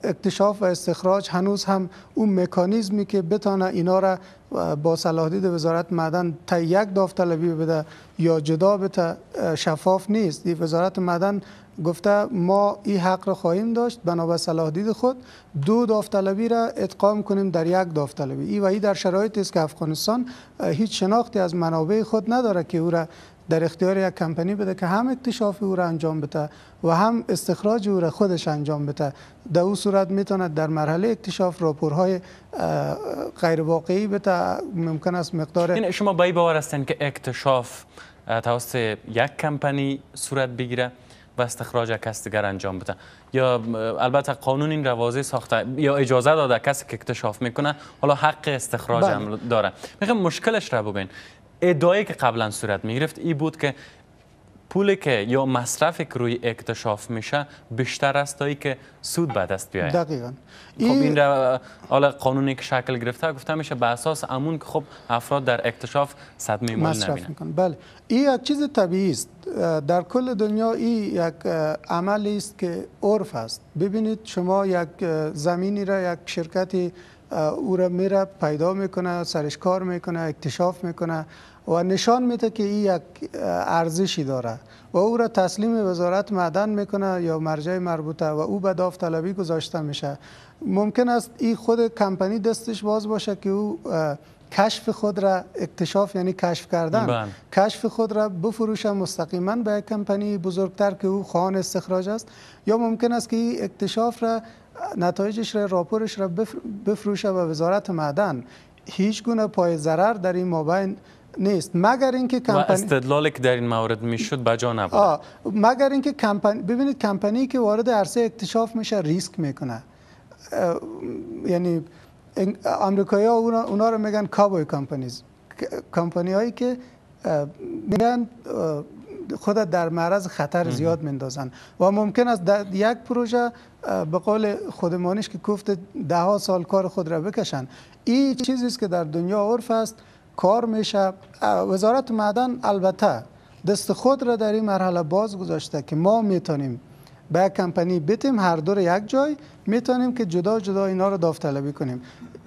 اکتشاف و استخراج هنوز هم اون مکانیزمی که بتونه اینا را با صلاحیت وزارت معدن تا یک داوطلبی بده یا جدا بده شفاف نیست. دی وزارت معدن گفته ما این حق را خواهیم داشت بنا به صلاحیت خود دو داوطلبی را ادغام کنیم در یک داوطلبی. این در شرایطی است که افغانستان هیچ شناختی از منابع خود نداره که او را در اختیار یک کمپانی بده که هم اکتشاف او را انجام بده و هم استخراج او را خودش انجام بده. در او صورت میتوند در مرحله اکتشاف راپورهای غیر واقعی بده، ممکن است مقدار این. شما به باور هستین که اکتشاف توسط یک کمپانی صورت بگیره و استخراج کس دیگر انجام بده، یا البته قانون این را واضح ساخته یا اجازه داده کسی که اکتشاف میکنه حالا حق استخراج هم داره. میگم مشکلش را ببین، ادعایی که قبلا صورت میگرفت این بود که پولی که یا مصرفی که روی اکتشاف میشه بیشتر است تا ای که سود به دست بیاید. دقیقاً. خب این را حالا قانونی که شکل گرفته گفته میشه به اساس امون که خب افراد در اکتشاف صدمه مالی نبینند. بله. این یک چیز طبیعی است. در کل دنیا این یک عملی است که عرف است. ببینید شما یک زمینی را یک شرکتی او را میره پیدا میکنه، سرش کار میکنه، اکتشاف میکنه و نشان میده که این یک ارزشی داره و او را تسلیم وزارت معدن میکنه یا مرجع مربوطه و او به داوطلبی گذاشته میشه. ممکن است این خود کمپانی دستش باز باشه که او کشف خود را اکتشاف یعنی کشف کردن بان. کشف خود را بفروشه مستقیما به کمپانی بزرگتر که او خواهان استخراج است، یا ممکن است که این اکتشاف را نتایجش را راپورش را بفروشه به وزارت معدن. هیچ گونه پای ضرر در این مابین نیست، مگر اینکه کمپانی استدلالی که در این مورد میشد بجا نبود. مگر اینکه کمپانی، ببینید کمپانی که وارد عرصه اکتشاف میشه ریسک میکنه، یعنی آمریکایی‌ها اونا رو میگن کابوی کمپانیز، کمپانی هایی که میگن خود در معرض خطر زیاد میندازن و ممکن است در یک پروژه به قول خودمانیش که گفت ده ها سال کار خود را بکشن. این چیزی است که در دنیا عرف است، کار میشه. وزارت معدن البته دست خود را در این مرحله باز گذاشته که ما میتونیم به کمپانی بتیم هر دور یک جای، میتونیم که جدا جدا اینا رو داوطلبی کنیم.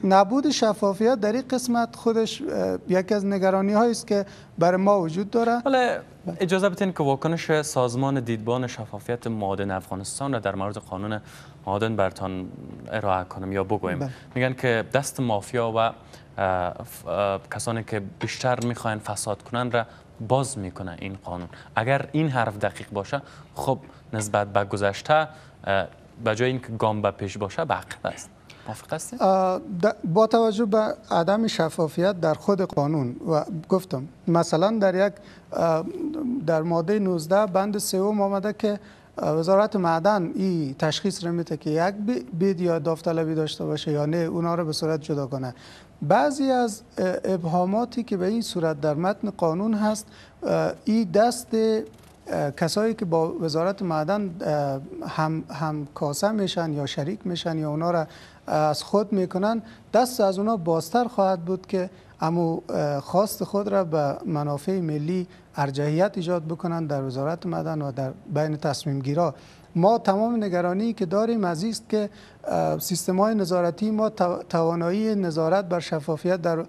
نبود شفافیت در این قسمت خودش یکی از نگرانی هایی است که بر ما وجود داره. حالا اجازه بدین که واکنش سازمان دیدبان شفافیت معادن افغانستان را در مورد قانون معادن براتون ارائه کنم یا بگویم. میگن که دست مافیا و کسانی که بیشتر میخواین فساد کنن را باز میکنه این قانون. اگر این حرف دقیق باشه خب نسبت به گذشته به جای اینکه گام به پیش باشه به عقب است. با توجه به عدم شفافیت در خود قانون و گفتم مثلا در ماده 19 بند سوم آمده که وزارت معدن این تشخیص رو میده که یک بید یا داوطلبی داشته باشه یا نه، اونا رو به صورت جدا کنه. بعضی از ابهاماتی که به این صورت در متن قانون هست این دست کسایی که با وزارت معدن هم کاسه میشن یا شریک میشن یا اونا را از خود میکنن، دست از اونا بازتر خواهد بود که اما خواست خود را به منافع ملی ارجحیت ایجاد بکنند در وزارت معدن و در بین تصمیم گیرا. ما تمام نگرانی که داریم از این است که سیستم‌های نظارتی ما توانایی نظارت بر شفافیت در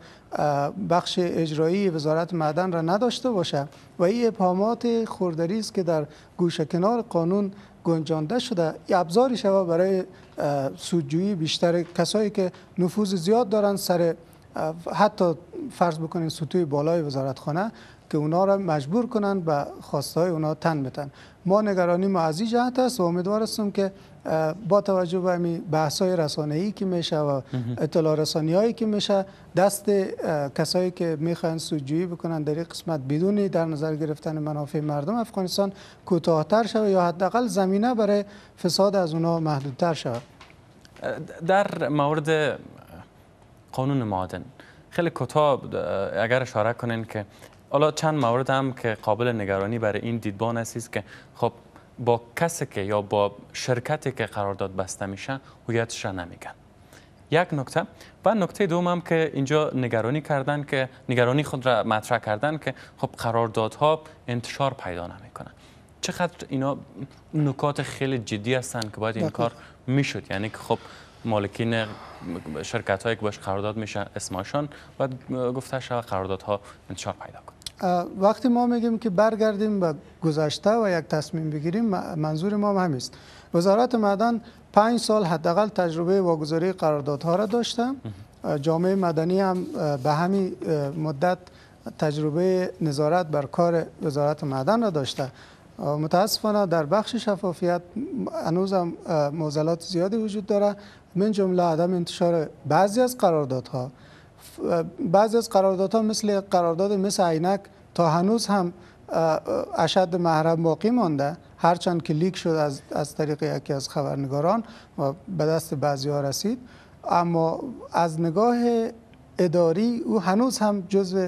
بخش اجرایی وزارت معدن را نداشته باشه و این ابهامات خوردری است که در گوشه کنار قانون گنجانده شده. ابزاری شده برای سودجویی بیشتر کسایی که نفوذ زیاد دارند سر حتی فرض بکنین سطوح بالای وزارتخانه که اونا را مجبور کنن به خواستهای اونا تن بتن. ما نگرانی ما از این جهت است و امیدوار هستم که با توجه به همین بحث‌های رسانه‌ای که میشه و اطلاع رسانی‌هایی که میشه دست کسایی که میخوان سودجویی بکنن در این قسمت بدون در نظر گرفتن منافع مردم افغانستان کوتاه‌تر شود یا حداقل زمینه برای فساد از اونا محدودتر شود. در مورد قانون معادن خیلی کوتاه اگر اشاره کنین که حالا چند مورد هم که قابل نگرانی برای این دیدبان است که خب با کسی که یا با شرکتی که قرارداد بسته میشه هویتش را نمیگن، یک نکته. و نکته دوم هم که اینجا نگرانی خود را مطرح کردن که خب قراردادها انتشار پیدا نمیکنن. چقدر اینا نکات خیلی جدی هستند که باید این کار میشد، یعنی که خب مالکین شرکت هایی که باش قرارداد میشن اسمشان باید گفته شود قراردادها انتشار پیدا کن. وقتی ما میگیم که برگردیم به گذشته و یک تصمیم بگیریم منظور ما هم همیست. وزارت معدن 5 سال حداقل تجربه واگذاری قراردادها را داشته، جامعه مدنی هم به همین مدت تجربه نظارت بر کار وزارت معدن را داشته. متاسفانه در بخش شفافیت هنوز هم معضلات زیادی وجود داره، من جمله عدم انتشار بعضی از قراردادها. مثل قرارداد مس عینک تا هنوز هم اشد محرم باقی مانده، هرچند که لیک شد از طریق یکی از خبرنگاران و به دست بعضی‌ها رسید، اما از نگاه اداری او هنوز هم جزو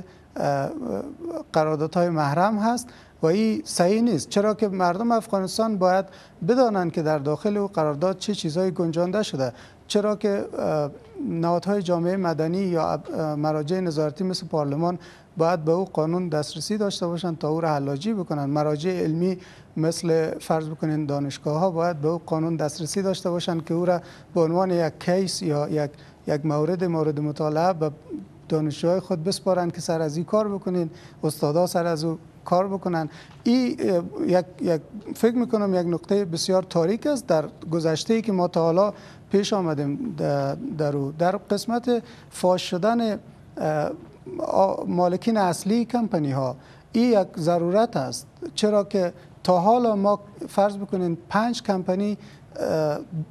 قراردادهای محرم هست و این صحیح نیست، چرا که مردم افغانستان باید بدانند که در داخل او قرارداد چه چیزهایی گنجانده شده، چرا که نهادهای جامعه مدنی یا مراجع نظارتی مثل پارلمان باید به او قانون دسترسی داشته باشند تا او را حلاجی بکنند. مراجع علمی مثل فرض بکنین دانشگاه ها باید به او قانون دسترسی داشته باشند که او را به عنوان یک کیس یا یک مورد مطالعه به دانشجوهای خود بسپارند که سر از این کار بکنین، استادا سر از او کار بکنن. این فکر میکنم یک نقطه بسیار تاریک است در گذشته ای که ما تا حالا پیش آمدیم در قسمت فاش شدن مالکین اصلی کمپانی ها. این یک ضرورت است، چرا که تا حالا ما فرض بکنین 5 کمپانی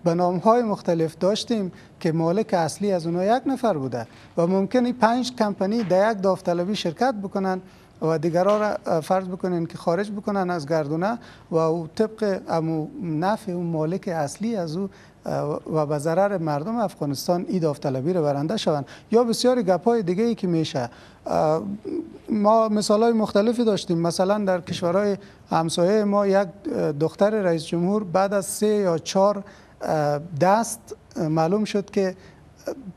به نامهای مختلف داشتیم که مالک اصلی از اونها یک نفر بوده و ممکنه 5 کمپانی در یک داوطلبی شرکت بکنن و دیگرها را فرض بکنین که خارج بکنن از گردونه و او طبق امو نفع اون مالک اصلی از او و به ضرر مردم افغانستان ای داوطلبی را برنده شوند یا بسیاری گپای دیگه ای که میشه. ما مثالای مختلفی داشتیم، مثلا در کشورهای همسایه ما یک دختر رئیس جمهور بعد از 3 یا 4 دست معلوم شد که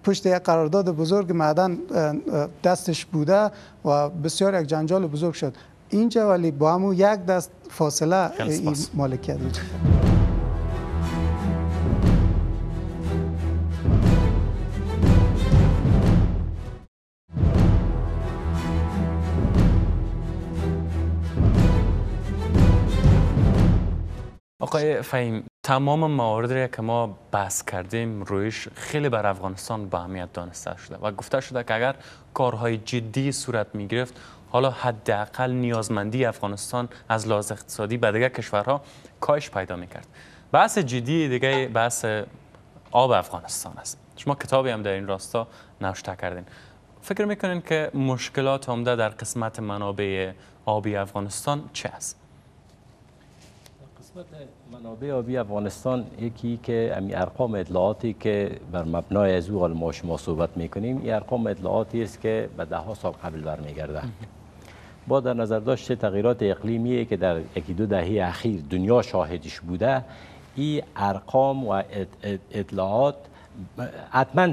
پشت یک قرارداد بزرگ معدن دستش بوده و بسیار یک جنجال بزرگ شد. اینجا ولی با همون یک دست فاصله مالکیت بود. آقای فهیم، تمام مواردی که ما بحث کردیم رویش خیلی بر افغانستان با اهمیت دانسته شده و گفته شده که اگر کارهای جدی صورت می گرفت حالا حداقل نیازمندی افغانستان از لحاظ اقتصادی به دیگر کشورها کاهش پیدا می کرد. بحث جدی دیگه بحث آب افغانستان است. شما کتابی هم در این راستا نوشته کردین. فکر می کنین که مشکلات عمده در قسمت منابع آبی افغانستان چه است؟ منابع آبی افغانستان یکی که ارقام اطلاعاتی که بر مبنای از او ما شما صحبت میکنیم، این ارقام اطلاعاتی است که به 10 سال قبل برمیگرده. با در نظر داشت تغییرات اقلیمی که در 1-2 دهه اخیر دنیا شاهدش بوده، این ارقام و اطلاعات حتما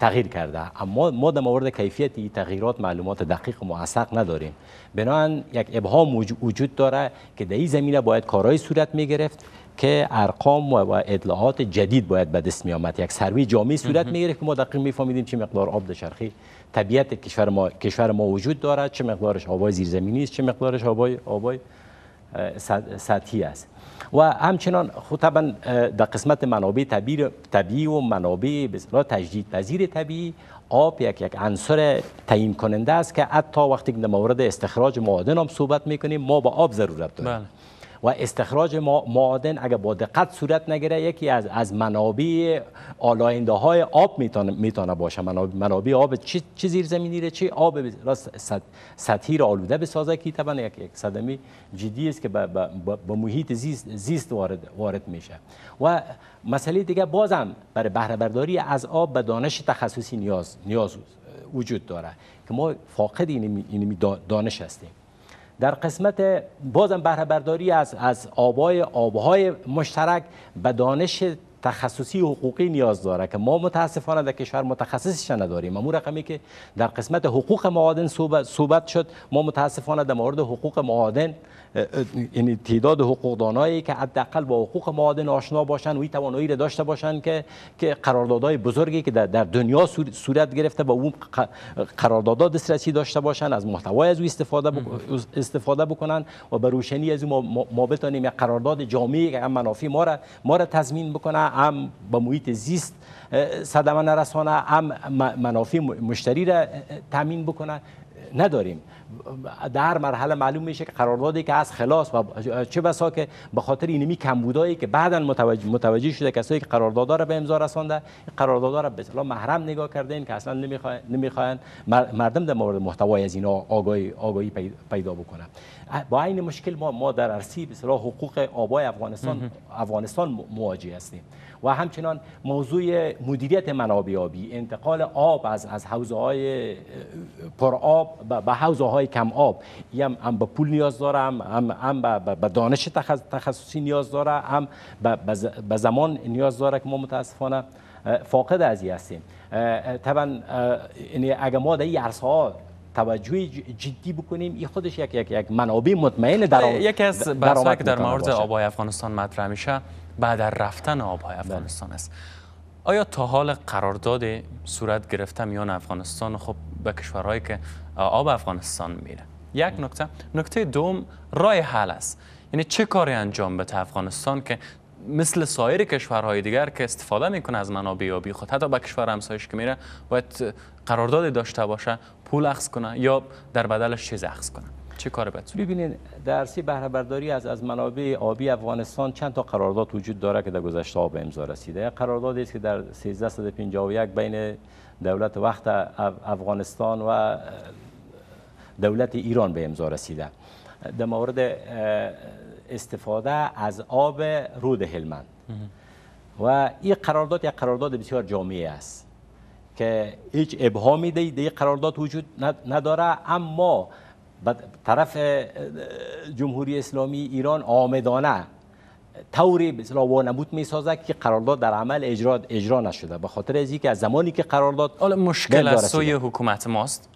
تغییر کرده، اما ما در مورد کیفیت این تغییرات معلومات دقیق و موثق نداریم. بنابراین یک ابهام وجود داره که در این زمینه باید کارهای صورت می گرفت که ارقام و اطلاعات جدید باید به دست می آمد. یک سروی جامعی صورت می گرفت که ما دقیق می فهمیدیم چه مقدار آب در شرقی طبیعت کشور ما وجود دارد، چه مقدارش آبای زیرزمینی است، چه مقدارش آبای سطحی است. و همچنان خود طبعا در قسمت منابع طبیعی و منابع بسیار تجدیدپذیر طبیعی، آب یک عنصر تعیین کننده است که حتی وقتی که در مورد استخراج معادن هم صحبت میکنیم ما با آب ضرورت داریم. بله. و استخراج معادن اگر با دقت صورت نگیره یکی از منابع آلاینده های آب میتونه باشه. منابع آب چه زیرزمینی ره چه آب سطحی را آلوده بسازه که طبعا یک صدمه جدی است که به محیط زیست وارد میشه. و مسئله دیگه بازم برای بهره برداری از آب به دانش تخصصی نیاز وجود داره که ما فاقد این دانش هستیم. در قسمت بازم بهره برداری از آبهای مشترک به دانش تخصصی حقوقی نیاز داره که ما متاسفانه در کشور متخصصش نداریم. امور رقمی که در قسمت حقوق معادن صحبت شد، ما متاسفانه در مورد حقوق معادن یعنی تعداد حقوقدانایی که حداقل با حقوق معادن آشنا باشند و این توانایی را داشته باشند که قراردادهای بزرگی که در دنیا صورت گرفته با اون قراردادها دسترسی داشته باشند، از محتوای از او استفاده بکنند و به روشنی از او ما بتونیم یک قرارداد جامعی که منافع ما را تضمین بکنه، هم به محیط زیست صدمه نرسانه، هم منافع مشتری را تامین بکنه، نداریم. در مرحله معلوم میشه که قراردادی که از خلاص و چه بسا که به خاطر اینمی کمبودایی که بعداً متوجه شده کسایی که قراردادا را به امضا رسانده، قراردادا را به اصطلاح محرم نگاه کردن که اصلا نمیخواین مردم در مورد محتوای از اینا آگاهی پیدا بکنن. با این مشکل ما در عرصه به اصطلاح حقوق آبای افغانستان مواجه هستیم. و همچنان موضوع مدیریت منابع آبی، انتقال آب از حوزه‌های پر آب به حوزه‌های کم آب، هم به پول نیاز دارم، هم به دانش تخصصی نیاز داره، هم به زمان نیاز داره که ما متاسفانه فاقد از این هستیم. طبعا اگر ما در این عرصه ها توجه جدی بکنیم، این خودش یک منابع مطمئن درآمد. یکی از بحث‌هایی که در مورد آب‌های افغانستان مطرح میشه بعد از رفتن آب‌های افغانستان است. آیا تا حال قرارداد صورت گرفته میان افغانستان و خب به کشورهایی که آب افغانستان میره؟ یک نکته. نکته دوم راه حل است، یعنی چه کاری انجام بده افغانستان که مثل سایر کشورهای دیگر که استفاده میکنه از منابع آبی خود، حتی به کشور همسایش که میره باید قرارداد داشته باشه، پول اخذ کنه یا در بدلش چیز اخذ کنه، چه کار باید؟ ببینید در عرصه بهره برداری از منابع آبی افغانستان چند تا قرارداد وجود داره که در گذشته ها به امضا رسیده. قراردادی است که در 1351 بین دولت وقت افغانستان و دولت ایران به امضا رسیده در مورد استفاده از آب رود هلمند و این قرارداد یک قرارداد بسیار جامع است که هیچ ابهامی در این قرارداد وجود نداره، اما طرف جمهوری اسلامی ایران آمدانه طوری بسیار وانمود می سازد که قرارداد در عمل اجرا نشده، به خاطر از اینکه از زمانی که قرارداد مشکل از سوی حکومت ماست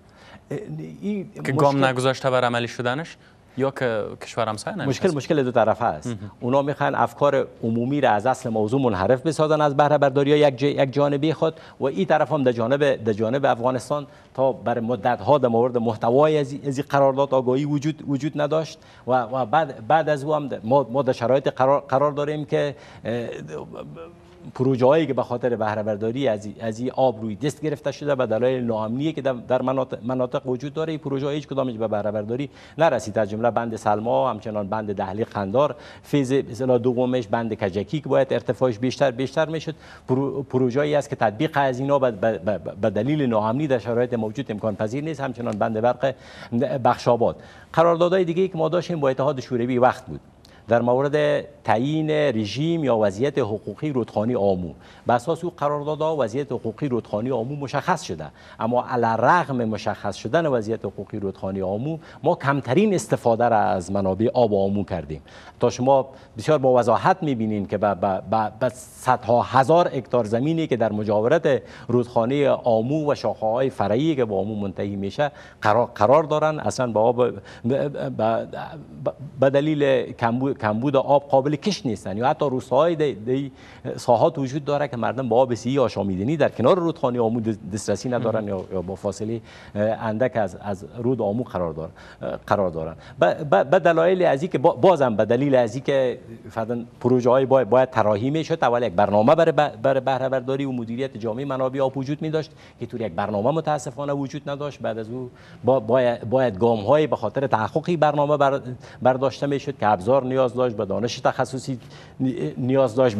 که گام نگذاشته بر عملی شدنش یا که کشور همسایه نمیشه. مشکل دو طرفه است. اونا میخوان افکار عمومی را از اصل موضوع منحرف بسازن از بهره برداری یک جانبی خود، و این طرف هم در جانب افغانستان تا بر مدت ها در مورد محتوای از این قرارداد آگاهی وجود نداشت و بعد از او هم ما در شرایط قرار داریم که پروژه هایی که به خاطر بهره برداری از این آب روی دست گرفته شده و دلایل ناامنی که در مناطق وجود داره، این پروژه ها هیچ کدامش به بهره برداری نرسید. از جمله بند سلما، همچنان بند دهلی قندار، فیز مثلا دومش بند کجکی که باید ارتفاعش بیشتر میشد، پروژه هایی است که تطبیق از اینا به دلیل ناامنی در شرایط موجود امکان پذیر نیست. همچنان بند برق بخش آباد. قراردادهای دیگه که ما داشتیم با اتحاد شوروی وقت بود در مورد تعیین رژیم یا وضعیت حقوقی رودخانه آمو، بر اساس او قراردادها وضعیت حقوقی رودخانه آمو مشخص شده، اما علیرغم مشخص شدن وضعیت حقوقی رودخانه آمو ما کمترین استفاده را از منابع آب آمو کردیم. تا شما بسیار با وضاحت می‌بینین که به صدها هزار هکتار زمینی که در مجاورت رودخانه آمو و شاخه‌های فرعی که با آمو منتهی میشه قرار دارن، اصلا با آب به دلیل کمبود آب قابل کش نیستن، یا حتی روستاهای دی ساحات وجود داره که مردم با آب سی آشامیدنی در کنار رودخانه آمو دسترسی ندارن یا با فاصله اندک از رود آمو قرار دارن. به دلایل ازی که بازم به دلیل ازی که فعلا پروژه های باید طراحی میشد، اول یک برنامه برای بهره برداری و مدیریت جامع منابع آب وجود می داشت که طور یک برنامه متاسفانه وجود نداشت. بعد از او باید گام های به خاطر تحقق برنامه برداشته میشد که ابزار نیاز داشت، به دانش تخصصی نیاز داشت،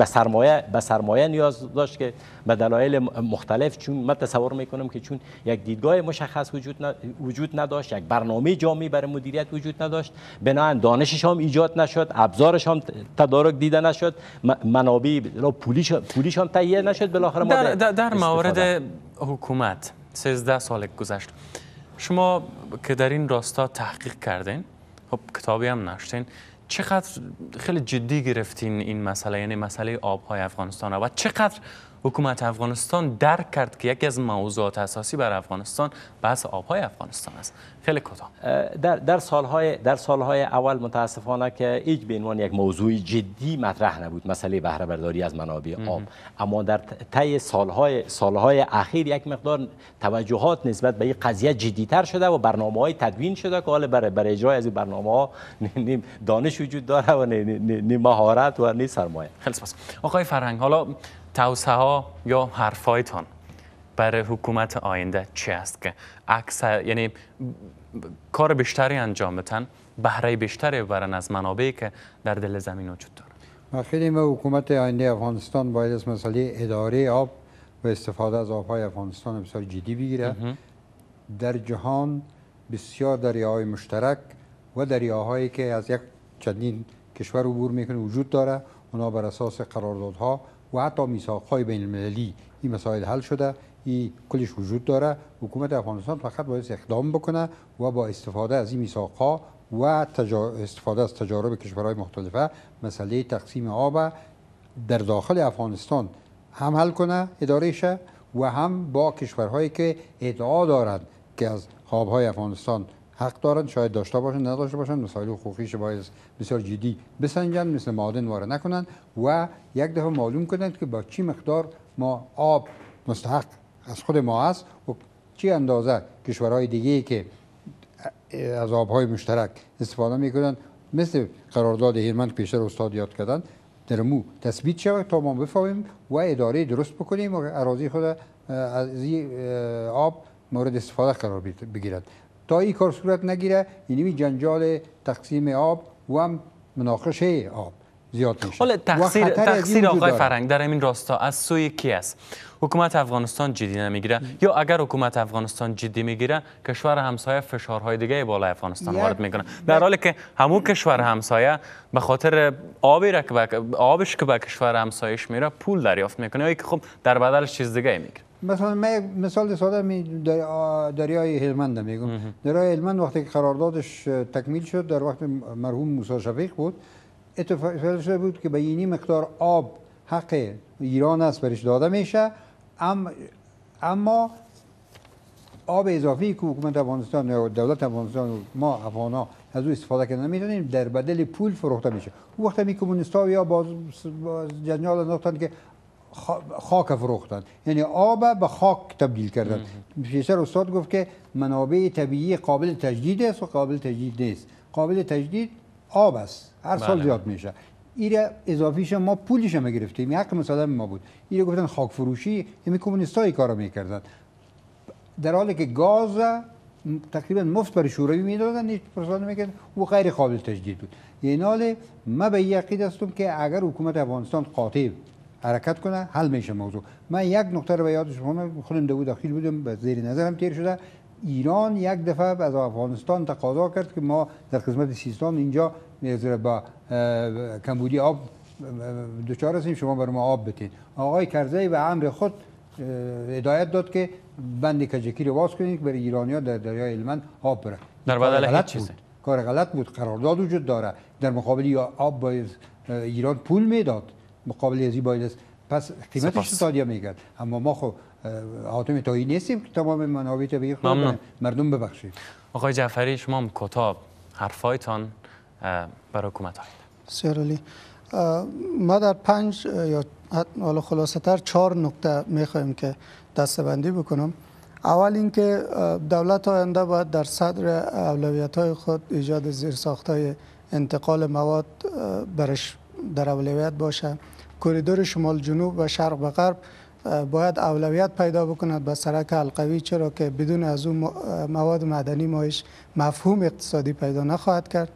به سرمایه نیاز داشت که به دلایل مختلف، چون من تصور میکنم که چون یک دیدگاه مشخص وجود نداشت، یک برنامه جامعی برای مدیریت وجود نداشت، بناهن دانشش هم ایجاد نشد، ابزارش هم تدارک دیده نشد، منابع پولیش هم تهیه نشد. بالاخره ما در مورد حکومت 13 سال گذشت، شما که در این راستا تحقیق کردین، خب کتابی هم نوشتین، چقدر خیلی جدی گرفتین این مسئله، یعنی مسئله آب‌های افغانستان و چقدر حکومت افغانستان درک کرد که یکی از موضوعات اساسی بر افغانستان بحث آب‌های افغانستان است؟ خیلی کوتاه. در سالهای اول متاسفانه که هیچ به عنوان یک موضوع جدی مطرح نبود مسئله بهره برداری از منابع آب، اما در طی سالهای اخیر یک مقدار توجهات نسبت به این قضیه جدی‌تر شده و برنامه‌های تدوین شده که حالا برای اجرای از این برنامه‌ها نیم دانش وجود داره و نیم مهارت و نیم سرمایه. خیلی سپاس. آقای فرهنگ، حالا توصیه ها یا حرفایتان برای حکومت آینده چی است که اکثر یعنی کار بیشتری انجام بدن، بهره بیشتری ببرن از منابعی که در دل زمین وجود داره؟ ما خیلی حکومت آینده افغانستان باید از مسئله اداره آب و استفاده از آب‌های افغانستان بسیار جدی بگیره. در جهان بسیار دریاهای مشترک و دریاهایی که از یک چندین کشور عبور میکنه وجود داره، اونا بر اساس قراردادها و حتی میثاق‌های بین المللی این مسائل حل شده، این کلش وجود داره. حکومت افغانستان فقط باید اقدام بکنه و با استفاده از این میثاق‌ها و استفاده از تجارب کشورهای مختلف مسئله تقسیم آب در داخل افغانستان هم حل کنه اداره‌اش و هم با کشورهایی که ادعا دارند که از آب‌های افغانستان حق دارند، شاید داشته باشند نداشته باشند، مسائل حقوقیش باید بسیار جدی بسنجند، مثل معادن وارد نکنند و یک دفعه معلوم کنند که با چی مقدار ما آب مستحق از خود ما است و چی اندازه کشورهای دیگه که از آب‌های مشترک استفاده می‌کنند مثل قرارداد هلمند پیشتر استاد یاد کردند درمو تثبیت شود تا ما بفهمیم و اداره درست بکنیم و اراضی خود از آب مورد استفاده قرار بگیرد. تا این کار صورت نگیره اینمی جنجال تقسیم آب و مناقشه آب زیاد میشه. حالا تقصیر آقای فرهنگ در این راستا از سوی کی است؟ حکومت افغانستان جدی نمیگیره یا اگر حکومت افغانستان جدی میگیره کشور همسایه فشارهای دیگه بالای افغانستان وارد میکنه، در حالی که همون کشور همسایه به خاطر آبش که به کشور همسایش میره پول دریافت میکنه یا که خب در بدلش چیز دیگه میگیره. مثلا من مثال ساده دریای هلمند میگم. دریای هلمند وقتی که قراردادش تکمیل شد در وقت مرحوم موسی شفیق بود، اتفاق شده بود که به اینی مقدار آب حق ایران است برش داده میشه، اما آب اضافی که حکومت افغانستان یا دولت افغانستان ما افغانا از او استفاده کنه نمیتونیم در بدل پول فروخته میشه. اون وقت می کمونیستا یا باز جنجال انداختن که خاک فروختن، یعنی آب به خاک تبدیل کردن. پیشتر استاد گفت که منابع طبیعی قابل تجدید است و قابل تجدید نیست. قابل تجدید آب است، هر سال زیاد میشه. ایره اضافیش ما پولش هم گرفتیم، حق مصادم ما بود. ایره گفتن خاک فروشی، همین کمونیستای کارا میکردن. در حالی که گاز تقریبا مفت برای شوروی میدادن، هیچ پرسان نمیکردن و غیر قابل تجدید بود. این حال ما به این عقیده هستم که اگر حکومت افغانستان قاطع حرکت کنه حل میشه موضوع. من یک نکته رو به یاد شما خودم داخل بودم، به زیر نظرم تیر شده. ایران یک دفعه از افغانستان تقاضا کرد که ما در قسمت سیستان اینجا با کمبودی آب دچار هستیم، شما برای ما آب بدین. آقای کرزی به امر خود هدایت داد که بند کجکی رو باز کنید که برای ایرانی‌ها در دریای هلمند آب بره. در بدل هیچ چیز کار غلط بود. قرارداد وجود داره، در مقابل آب باید ایران پول میداد، مقابل ازی باید پس قیمتش تادیه میگرد. اما ما خب حاتم تایی نیستیم که تمام منابع طبیعی خود مردم ببخشید. آقای جعفری شما هم کتاب حرفایتان برای حکومت آید. بسیار عالی. ما در 5 یا حالا خلاصه تر 4 نکته میخوایم که دستبندی بکنم. اول اینکه دولت آینده باید در صدر اولویت های خود ایجاد زیرساخت های انتقال مواد برش در اولویت باشه. کوریدور شمال جنوب و شرق به غرب باید اولویت پیدا بکند به سرک حلقوی، چرا که بدون از اون مواد معدنی ما هیچ مفهوم اقتصادی پیدا نخواهد کرد.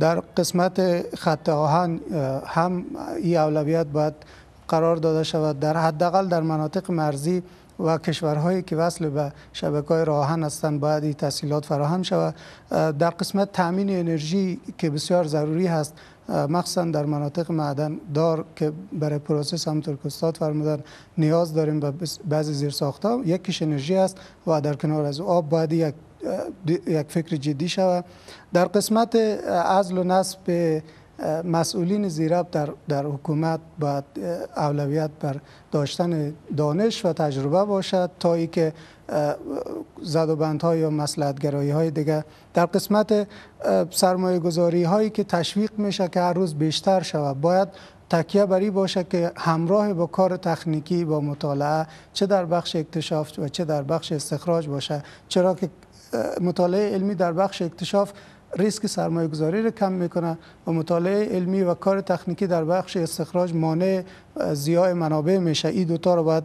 در قسمت خط آهن هم این اولویت باید قرار داده شود، در حداقل در مناطق مرزی و کشورهایی که وصل به شبکه‌های راه آهن هستند باید این تسهیلات فراهم شود. در قسمت تامین انرژی که بسیار ضروری هست، مخصوصا در مناطق معدن دار که برای پروسس هم ترکستان فرمودن نیاز داریم به بعضی زیرساخت‌ها، یکیش انرژی است و در کنار از آب باید یک فکر جدی شود. در قسمت عزل و نصب مسئولین زیراب در حکومت باید اولویت بر داشتن دانش و تجربه باشد تا ای که زدوبندها یا مصلحت‌گرایی های دیگه. در قسمت سرمایه گذاری هایی که تشویق میشه که هر روز بیشتر شود باید تکیه بری باشه که همراه با کار تکنیکی با مطالعه چه در بخش اکتشاف و چه در بخش استخراج باشه، چرا که مطالعه علمی در بخش اکتشاف ریسک سرمایه گذاری را کم میکنه و مطالعه علمی و کار تکنیکی در بخش استخراج مانع زیاد منابع میشه. این دوتا رو باید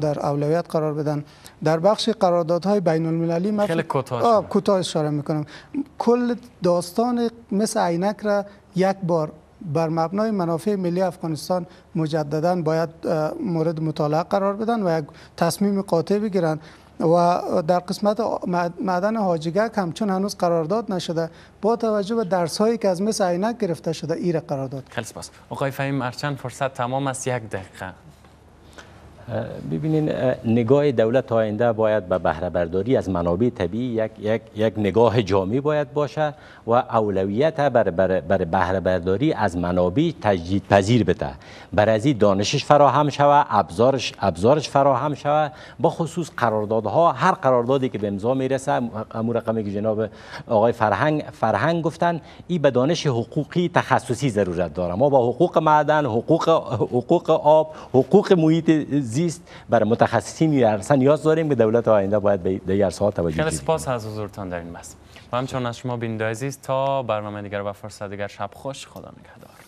در اولویت قرار بدن. در بخش قراردادهای بین المللی من خیلی کوتاه اشاره میکنم. کل داستان مثل عینک را یک بار بر مبنای منافع ملی افغانستان مجددا باید مورد مطالعه قرار بدن و یک تصمیم قاطع بگیرن. و در قسمت معدن حاجیگک همچون هنوز قرارداد نشده، با توجه به درس هایی که از مثل عینک گرفته شده ایره قرارداد. خیلی سپاس. آقای فهیم، هرچند فرصت تمام است، 1 دقیقه ببینین نگاه دولت آینده باید به بهره برداری از منابع طبیعی یک نگاه جامع باید باشه و اولویت بر بهره برداری از منابع تجدیدپذیر بده، بر از این دانشش فراهم شود، ابزارش فراهم شود، با خصوص قراردادها. هر قراردادی که به امضا میرسه، امور رقمی که جناب آقای فرهنگ گفتن، این به دانش حقوقی تخصصی ضرورت داره. ما با حقوق معدن، حقوق آب، حقوق محیط زیست برای متخصصین نیاز داریم که دولت آینده باید به این عرصه‌ها توجه کنه. سپاس از حضورتان در این بحث و همچنان از شما بیندایزیست. تا برنامه دیگر و فرصت دیگر، شب خوش، خدا نگهدار.